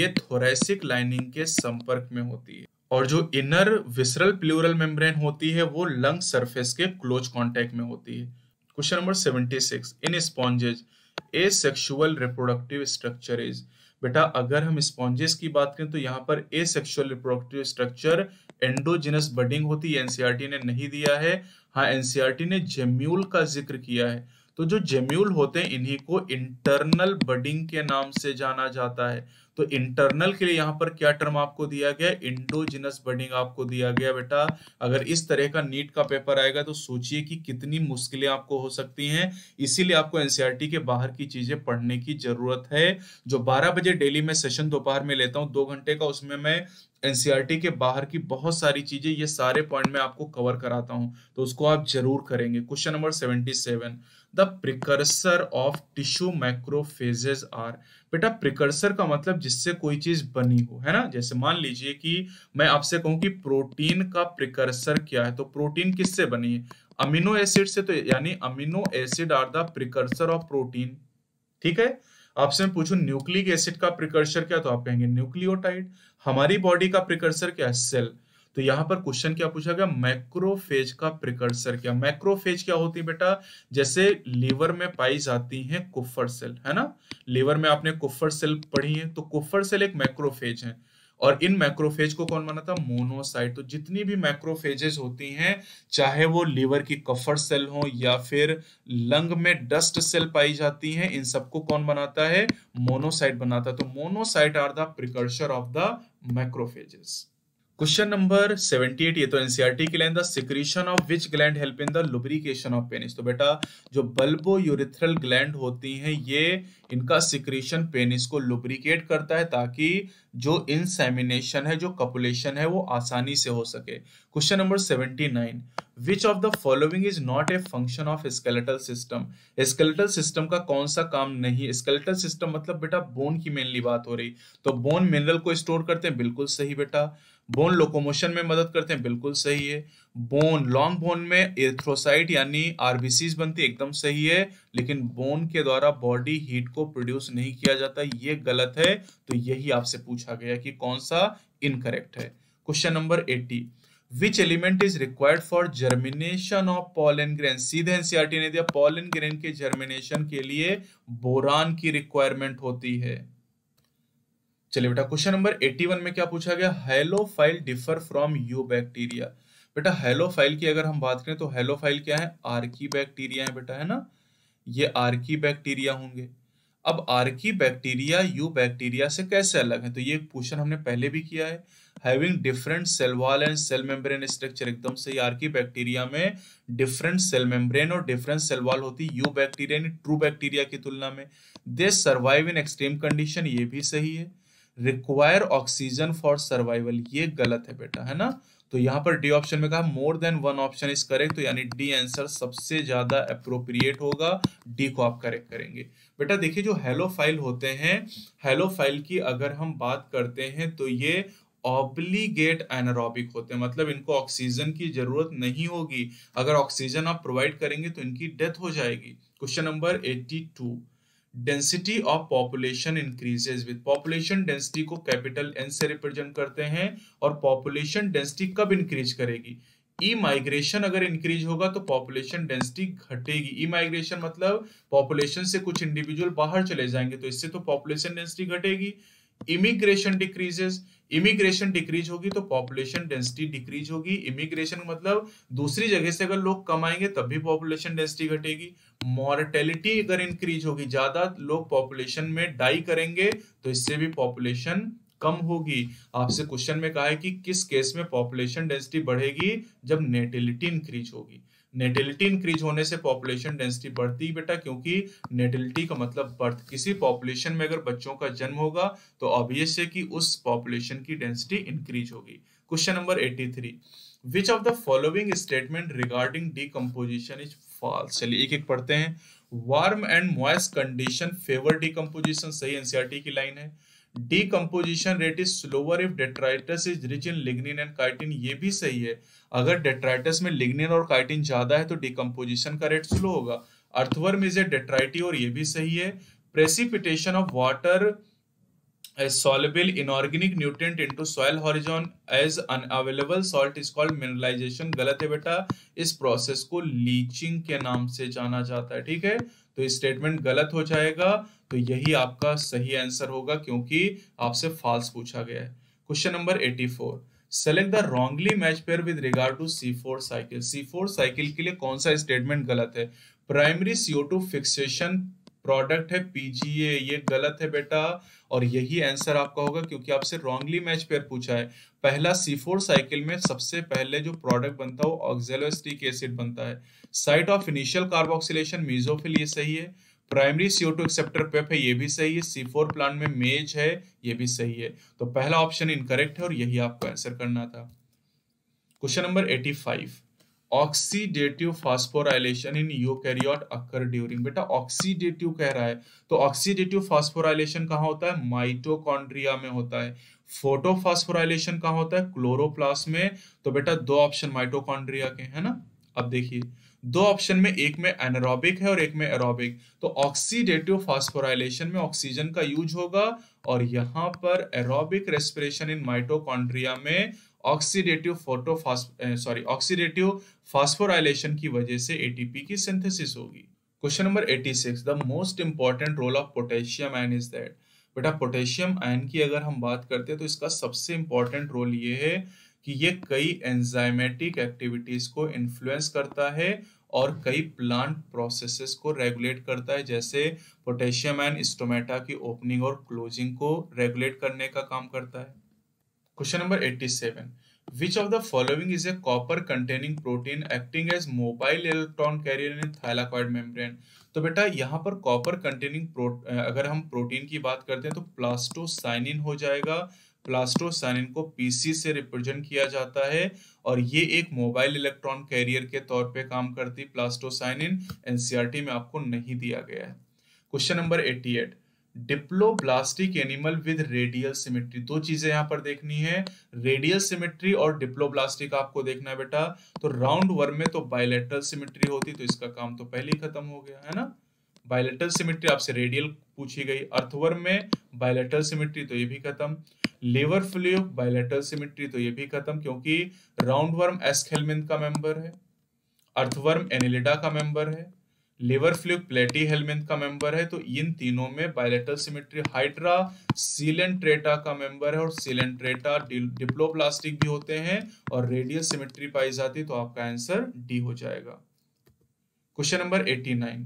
ये thoracic lining के संपर्क में होती है और जो inner visceral pleural membrane होती है वो lung surface के close contact में होती है। Question number seventy six, in sponges asexual reproductive structure is. बेटा अगर हम स्पॉन्जेस की बात करें तो यहाँ पर asexual reproductive structure endogenous budding होती है, एनसीईआरटी ने नहीं दिया है। हाँ एनसीईआरटी ने जेम्यूल का जिक्र किया है, तो जो जेम्यूल होते हैं इन्हीं को इंटरनल बडिंग के नाम से जाना जाता है। तो इंटरनल के लिए यहाँ पर क्या टर्म आपको दिया गया? इंडोजिनस बडिंग आपको दिया गया। बेटा अगर इस तरह का नीट का पेपर आएगा तो सोचिए कि कितनी मुश्किलें आपको हो सकती हैं। इसीलिए आपको एनसीईआरटी के बाहर की चीजें पढ़ने की जरूरत है। जो बारह बजे डेली में सेशन दोपहर में लेता हूँ दो घंटे का, उसमें मैं एनसीईआरटी के बाहर की बहुत सारी चीजें, ये सारे पॉइंट में आपको कवर कराता हूँ, तो उसको आप जरूर करेंगे। Question number seventy seven, the precursor of tissue macrophages are. बेटा प्रिकर्सर का मतलब जिससे कोई चीज बनी हो, है ना। जैसे मान लीजिए कि मैं आपसे कहूं कि प्रोटीन का प्रिकर्सर क्या है, तो प्रोटीन किससे बनी है? अमीनो एसिड से। तो यानी amino acid are the precursor of protein, ठीक है। आपसे मैं पूछूं न्यूक्लिक एसिड का प्रिकर्सर क्या, तो आप कहेंगे न्यूक्लियोटाइड। हमारी बॉडी का प्रिकर्सर क्या है? सेल। तो यहाँ पर क्वेश्चन क्या पूछा गया? मैक्रोफेज का प्रिकर्सर क्या। मैक्रोफेज क्या होती है बेटा? जैसे लीवर में पाई जाती हैं कुफर सेल, है ना। लीवर में आपने कुफर सेल पढ़ी है, तो कुफर सेल एक मैक्रोफेज है। और इन मैक्रोफेज को कौन माना था? मोनोसाइट। तो जितनी भी मैक्रोफेजेस होती हैं, चाहे वो लीवर की कफर सेल हो या फिर लंग में डस्ट सेल पाई जाती हैं, इन सबको कौन बनाता है? मोनोसाइट बनाता है। तो monocyte are the precursor of the macrophages. Question number अठहत्तर, ये तो एनसीईआरटी के लिए। The secretion of which gland help in the lubrication of penis. तो बेटा जो बल्बो यूरिथ्रल ग्लैंड होती हैं, ये इनका सिक्रीशन पेनिस को लुब्रिकेट करता है ताकि जो इंसेमिनेशन है, जो कपुलेशन है, वो आसानी से हो सके। क्वेश्चन नंबर उन्यासी, which of the following is not a function of skeletal system. Skeletal system का कौन सा काम नहीं? स्केलेटल सिस्टम मतलब बेटा बोन की मेनली बात हो रही। तो बोन मिनरल को स्टोर करते हैं, बिल्कुल सही बेटा। बोन लोकोमोशन में मदद करते हैं, बिल्कुल सही है। बोन, लॉन्ग बोन में एरिथ्रोसाइट यानी आरबीसीज बनती, एकदम सही है। लेकिन बोन के द्वारा बॉडी हीट को प्रोड्यूस नहीं किया जाता, ये गलत है। तो यही आपसे पूछा गया कि कौन सा इनकरेक्ट है। क्वेश्चन नंबर अस्सी, Which element is required for germination of pollen grain? सीधे एनसीईआरटी ने दिया pollen grain के germination के लिए बोरान की requirement होती है। चलिए बेटा क्वेश्चन नंबर इक्यासी में क्या पूछा गया? Halophile differ from eubacteria. बेटा हैलोफाइल की अगर हम बात करें तो हैलोफाइल क्या है? आर्की बैक्टीरिया है बेटा, है ना। ये आर्की बैक्टीरिया होंगे। अब आर्की बैक्टीरिया यू बैक्टीरिया से कैसे अलग है? तो ये क्वेश्चन हमने पहले भी किया है। Having different cell wall and cell membrane structure, एकदम सही। आर्की बैक्टीरिया में डिफरेंट सेल मेम्ब्रेन और डिफरेंट सेल वॉल होती यू बैक्टीरिया यानी ट्रू बैक्टीरिया की तुलना में। They survive in extreme condition, ये भी सही है। रिक्वायर ऑक्सीजन फॉर सर्वाइवल, ये गलत है बेटा, है ना। तो यहाँ पर डी ऑप्शन में कहा more than one option is correct, तो यानी डी आंसर सबसे ज्यादा अप्रोप्रिएट होगा। डी को आप करेक्ट करेंगे। बेटा देखिए जो हैलोफाइल होते हैं, हैलोफाइल की अगर हम बात करते हैं तो ये ऑब्लीगेट एनारोबिक होते हैं, मतलब इनको ऑक्सीजन की जरूरत नहीं होगी। अगर ऑक्सीजन आप प्रोवाइड करेंगे तो इनकी डेथ हो जाएगी। क्वेश्चन नंबर बयासी, density of population increases with. Population density को कैपिटल एन से रिप्रेजेंट करते हैं। और पॉपुलेशन डेंसिटी कब इंक्रीज करेगी? ई माइग्रेशन अगर इंक्रीज होगा तो पॉपुलेशन डेंसिटी घटेगी। ई माइग्रेशन मतलब पॉपुलेशन से कुछ इंडिविजुअल बाहर चले जाएंगे, तो इससे तो पॉपुलेशन डेंसिटी घटेगी। इमिग्रेशन डिक्रीजेस, इमिग्रेशन डिक्रीज होगी तो पॉपुलेशन डेंसिटी डिक्रीज होगी। इमिग्रेशन मतलब दूसरी जगह से अगर लोग कम आएंगे तब भी पॉपुलेशन डेंसिटी घटेगी। मॉर्टेलिटी अगर इंक्रीज होगी, ज्यादा लोग पॉपुलेशन में डाई करेंगे तो इससे भी पॉपुलेशन कम होगी। आपसे क्वेश्चन में कहा है कि किस केस में पॉपुलेशन डेंसिटी बढ़ेगी? जब नेटेलिटी इंक्रीज होगी। नेटेलिटी इंक्रीज होने से पॉपुलेशन डेंसिटी बढ़ती है बेटा, क्योंकि नेटेलिटी का मतलब बर्थ। किसी पॉपुलेशन में अगर बच्चों का जन्म होगा तो ऑब्वियस है कि उस पॉपुलेशन की डेंसिटी इंक्रीज होगी। क्वेश्चन नंबर तिरासी, which of the following statement regarding decomposition is false. चलिए एक एक पढ़ते हैं। Warm and moist condition favour decomposition, सही एनसीईआरटी की लाइन है। Decomposition rate is slower if detritus is rich in lignin and chitin, ये भी सही है। अगर डेट्राइटस में लिग्निन और काइटिन ज्यादा है तो डीकंपोजिशन का रेट स्लो होगा। अर्थवर्म इज ए डेट्राइटी, और ये भी सही है। Precipitation of water soluble inorganic nutrient into soil horizon as unavailable salt is called mineralization, गलत है बेटा। इस प्रोसेस को लीचिंग के नाम से जाना जाता है, ठीक है। तो स्टेटमेंट गलत हो जाएगा। तो यही आपका सही आंसर होगा क्योंकि आपसे फाल्स पूछा गया है। क्वेश्चन नंबर चौरासी, select the wrongly match pair with regard to C four cycle. C four cycle के लिए कौन सा स्टेटमेंट गलत है? Primary CO two fixation product है पीजीए, ये गलत है बेटा। और यही आंसर आपका होगा क्योंकि आपसे रॉन्गली मैच पेयर पूछा है। पहला सी फोर साइकिल में सबसे पहले जो प्रोडक्ट बनता है वो ऑक्सैलोएसिटिक एसिड बनता है। Site of initial carboxylation mesophyll, ये सही है। Primary C O two acceptor PEP है, ये भी सही है। सी फोर प्लांट में मेज है, ये भी सही है। तो पहला ऑप्शन इनकरेक्ट है और यही आपको आंसर करना था। क्वेश्चन नंबर पचासी, oxidative phosphorylation in eukaryote occur during, बेटा ऑक्सीडेटिव कह रहा है तो ऑक्सीडेटिव फास्फोराइलेशन कहाँ होता है, माइटोकॉन्ड्रिया में होता है। फोटोफास्फोराइलेशन कहाँ होता है, क्लोरोप्लास्ट में। तो बेटा दो ऑप्शन माइटोकॉन्ड्रिया के है ना। अब देखिए दो ऑप्शन में एक में एनारोबिक है और एक में एरोबिक, तो ऑक्सीडेटिव फास्फोराइलेशन में ऑक्सीजन का यूज होगा और यहाँ पर एरोबिक रेस्पिरेशन इन माइटोकॉन्ड्रिया में oxidative photophospho sorry oxidative phosphorylation की वजह से एटीपी की सिंथेसिस होगी। क्वेश्चन नंबर छियासी, the most important role of potassium ion is that. बेटा पोटेशियम आयन की अगर हम बात करते हैं तो इसका सबसे इंपॉर्टेंट रोल ये है कि ये कई एंजाइमेटिक एक्टिविटीज को इन्फ्लुएंस करता है और कई प्लांट प्रोसेसेस को रेगुलेट करता है, जैसे पोटेशियम आयन स्टोमेटा की ओपनिंग और क्लोजिंग को रेगुलेट करने का काम करता है। क्वेश्चन नंबर सत्तासी, which of the following is a copper containing protein acting as mobile electron carrier in thylakoid membrane. तो बेटा यहाँ पर कॉपर कंटेनिंग अगर हम प्रोटीन की बात करते हैं तो प्लास्टोसाइनिन हो जाएगा। प्लास्टोसाइनिन को पीसी से रिप्रेजेंट किया जाता है और ये एक मोबाइल इलेक्ट्रॉन कैरियर के तौर पे काम करती प्लास्टोसाइनिन, एनसीईआरटी में आपको नहीं दिया गया है। क्वेश्चन नंबर अट्ठासी, diploblastic animal with radial symmetry. दो चीजें यहाँ पर देखनी है, रेडियल सिमेट्री और डिप्लोब्लास्टिक आपको देखना है बेटा। तो राउंड वर्म में तो बायलैटरल सिमेट्री होती तो इसका काम तो पहले ही खत्म हो गया है ना। बायलैटरल सिमेट्री आपसे रेडियल पूछी गई, अर्थवर्म में बायलैटरल सिमेट्री तो ये भी खत्म, लिवर फ्लूक बायलैटरल सिमेट्री तो ये भी खत्म क्योंकि राउंड वर्म एस्केलमिंथ का मेंबर है, अर्थवर्म एनिलिडा का मेंबर है, लिवर फ्लूक प्लेटी हेलमिंथ का मेंबर है, तो इन तीनों में बायलैटरल सिमेट्री। हाइड्रा सीलेंट्रेटा का मेंबर है और सीलेंट्रेटा डिप्लोब्लास्टिक भी होते हैं और रेडियल सिमेट्री पाई जाती, तो आपका आंसर डी हो जाएगा। क्वेश्चन नंबर नवासी,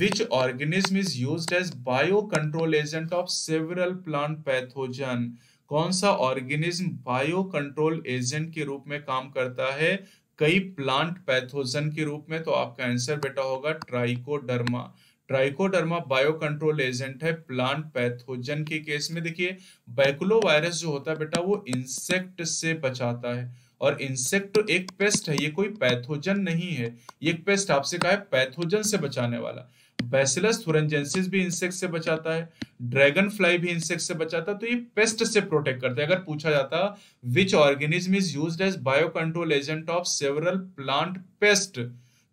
Which organism is used as biocontrol agent of several plant pathogen? कौन सा ऑर्गेनिज्म बायोकंट्रोल एजेंट के रूप में काम करता है कई प्लांट पैथोजन के रूप में? तो आपका आंसर बेटा होगा ट्राइकोडर्मा। ट्राइकोडर्मा बायोकंट्रोल एजेंट है प्लांट पैथोजन के केस में। देखिए बैकुलो वायरस जो होता है बेटा वो इंसेक्ट से बचाता है और इंसेक्ट तो एक पेस्ट है, ये कोई पैथोजन नहीं है, ये एक पेस्ट आपसे कहा है पैथोजन से बचाने वाला। बैसिलस थुरिंजेंसिस भी इंसेक्ट से बचाता है, ड्रैगन फ्लाई भी इंसेक्ट से बचाता है, तो ये पेस्ट से प्रोटेक्ट करता है। अगर पूछा जाता which organism is used as biocontrol agent of several plant pest,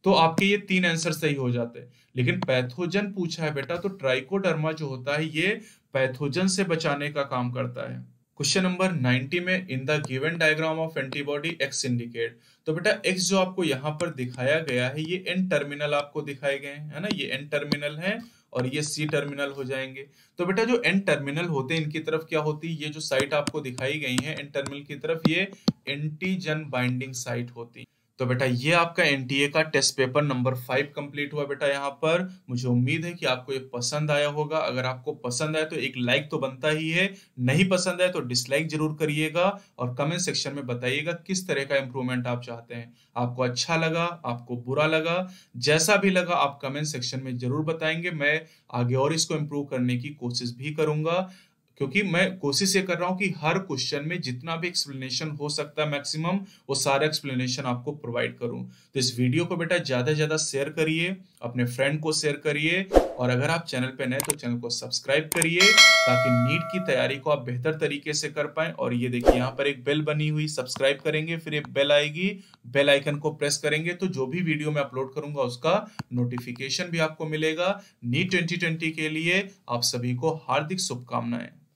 तो आपके ये तीन आंसर सही हो जाते हैं, लेकिन पैथोजन पूछा है बेटा तो ट्राइकोडर्मा जो होता है ये पैथोजन से बचाने का काम करता है। क्वेश्चन नंबर नब्बे में in the given diagram of antibody X indicate. तो बेटा एक्स जो आपको यहाँ पर दिखाया गया है ये एन टर्मिनल आपको दिखाए गए हैं है ना, ये एन टर्मिनल है और ये सी टर्मिनल हो जाएंगे। तो बेटा जो एन टर्मिनल होते हैं इनकी तरफ क्या होती है, ये जो साइट आपको दिखाई गई है एन टर्मिनल की तरफ ये एंटीजन बाइंडिंग साइट होती है। तो बेटा ये आपका एनटीए का test paper number five complete हुआ बेटा यहाँ पर। मुझे उम्मीद है कि आपको ये पसंद आया होगा। अगर आपको पसंद आए तो एक लाइक तो बनता ही है, नहीं पसंद आए तो डिसलाइक जरूर करिएगा और कमेंट सेक्शन में बताइएगा किस तरह का इंप्रूवमेंट आप चाहते हैं। आपको अच्छा लगा, आपको बुरा लगा, जैसा भी लगा आप कमेंट सेक्शन में जरूर बताएंगे। मैं आगे और इसको इम्प्रूव करने की कोशिश भी करूंगा क्योंकि मैं कोशिश ये कर रहा हूं कि हर क्वेश्चन में जितना भी एक्सप्लेनेशन हो सकता है मैक्सिमम वो सारा एक्सप्लेनेशन आपको प्रोवाइड करूं। तो इस वीडियो को बेटा ज़्यादा से ज़्यादा शेयर करिए, अपने फ्रेंड को शेयर करिए और अगर आप चैनल पे नए तो चैनल को सब्सक्राइब करिए ताकि नीट की तैयारी को आप बेहतर तरीके से कर पाएं। और ये देखिए यहाँ पर एक बेल बनी हुई, सब्सक्राइब करेंगे फिर एक बेल आएगी, बेल आइकन को प्रेस करेंगे तो जो भी वीडियो मैं अपलोड करूंगा उसका नोटिफिकेशन भी आपको मिलेगा। नीट ट्वेंटी ट्वेंटी के लिए आप सभी को हार्दिक शुभकामनाएं।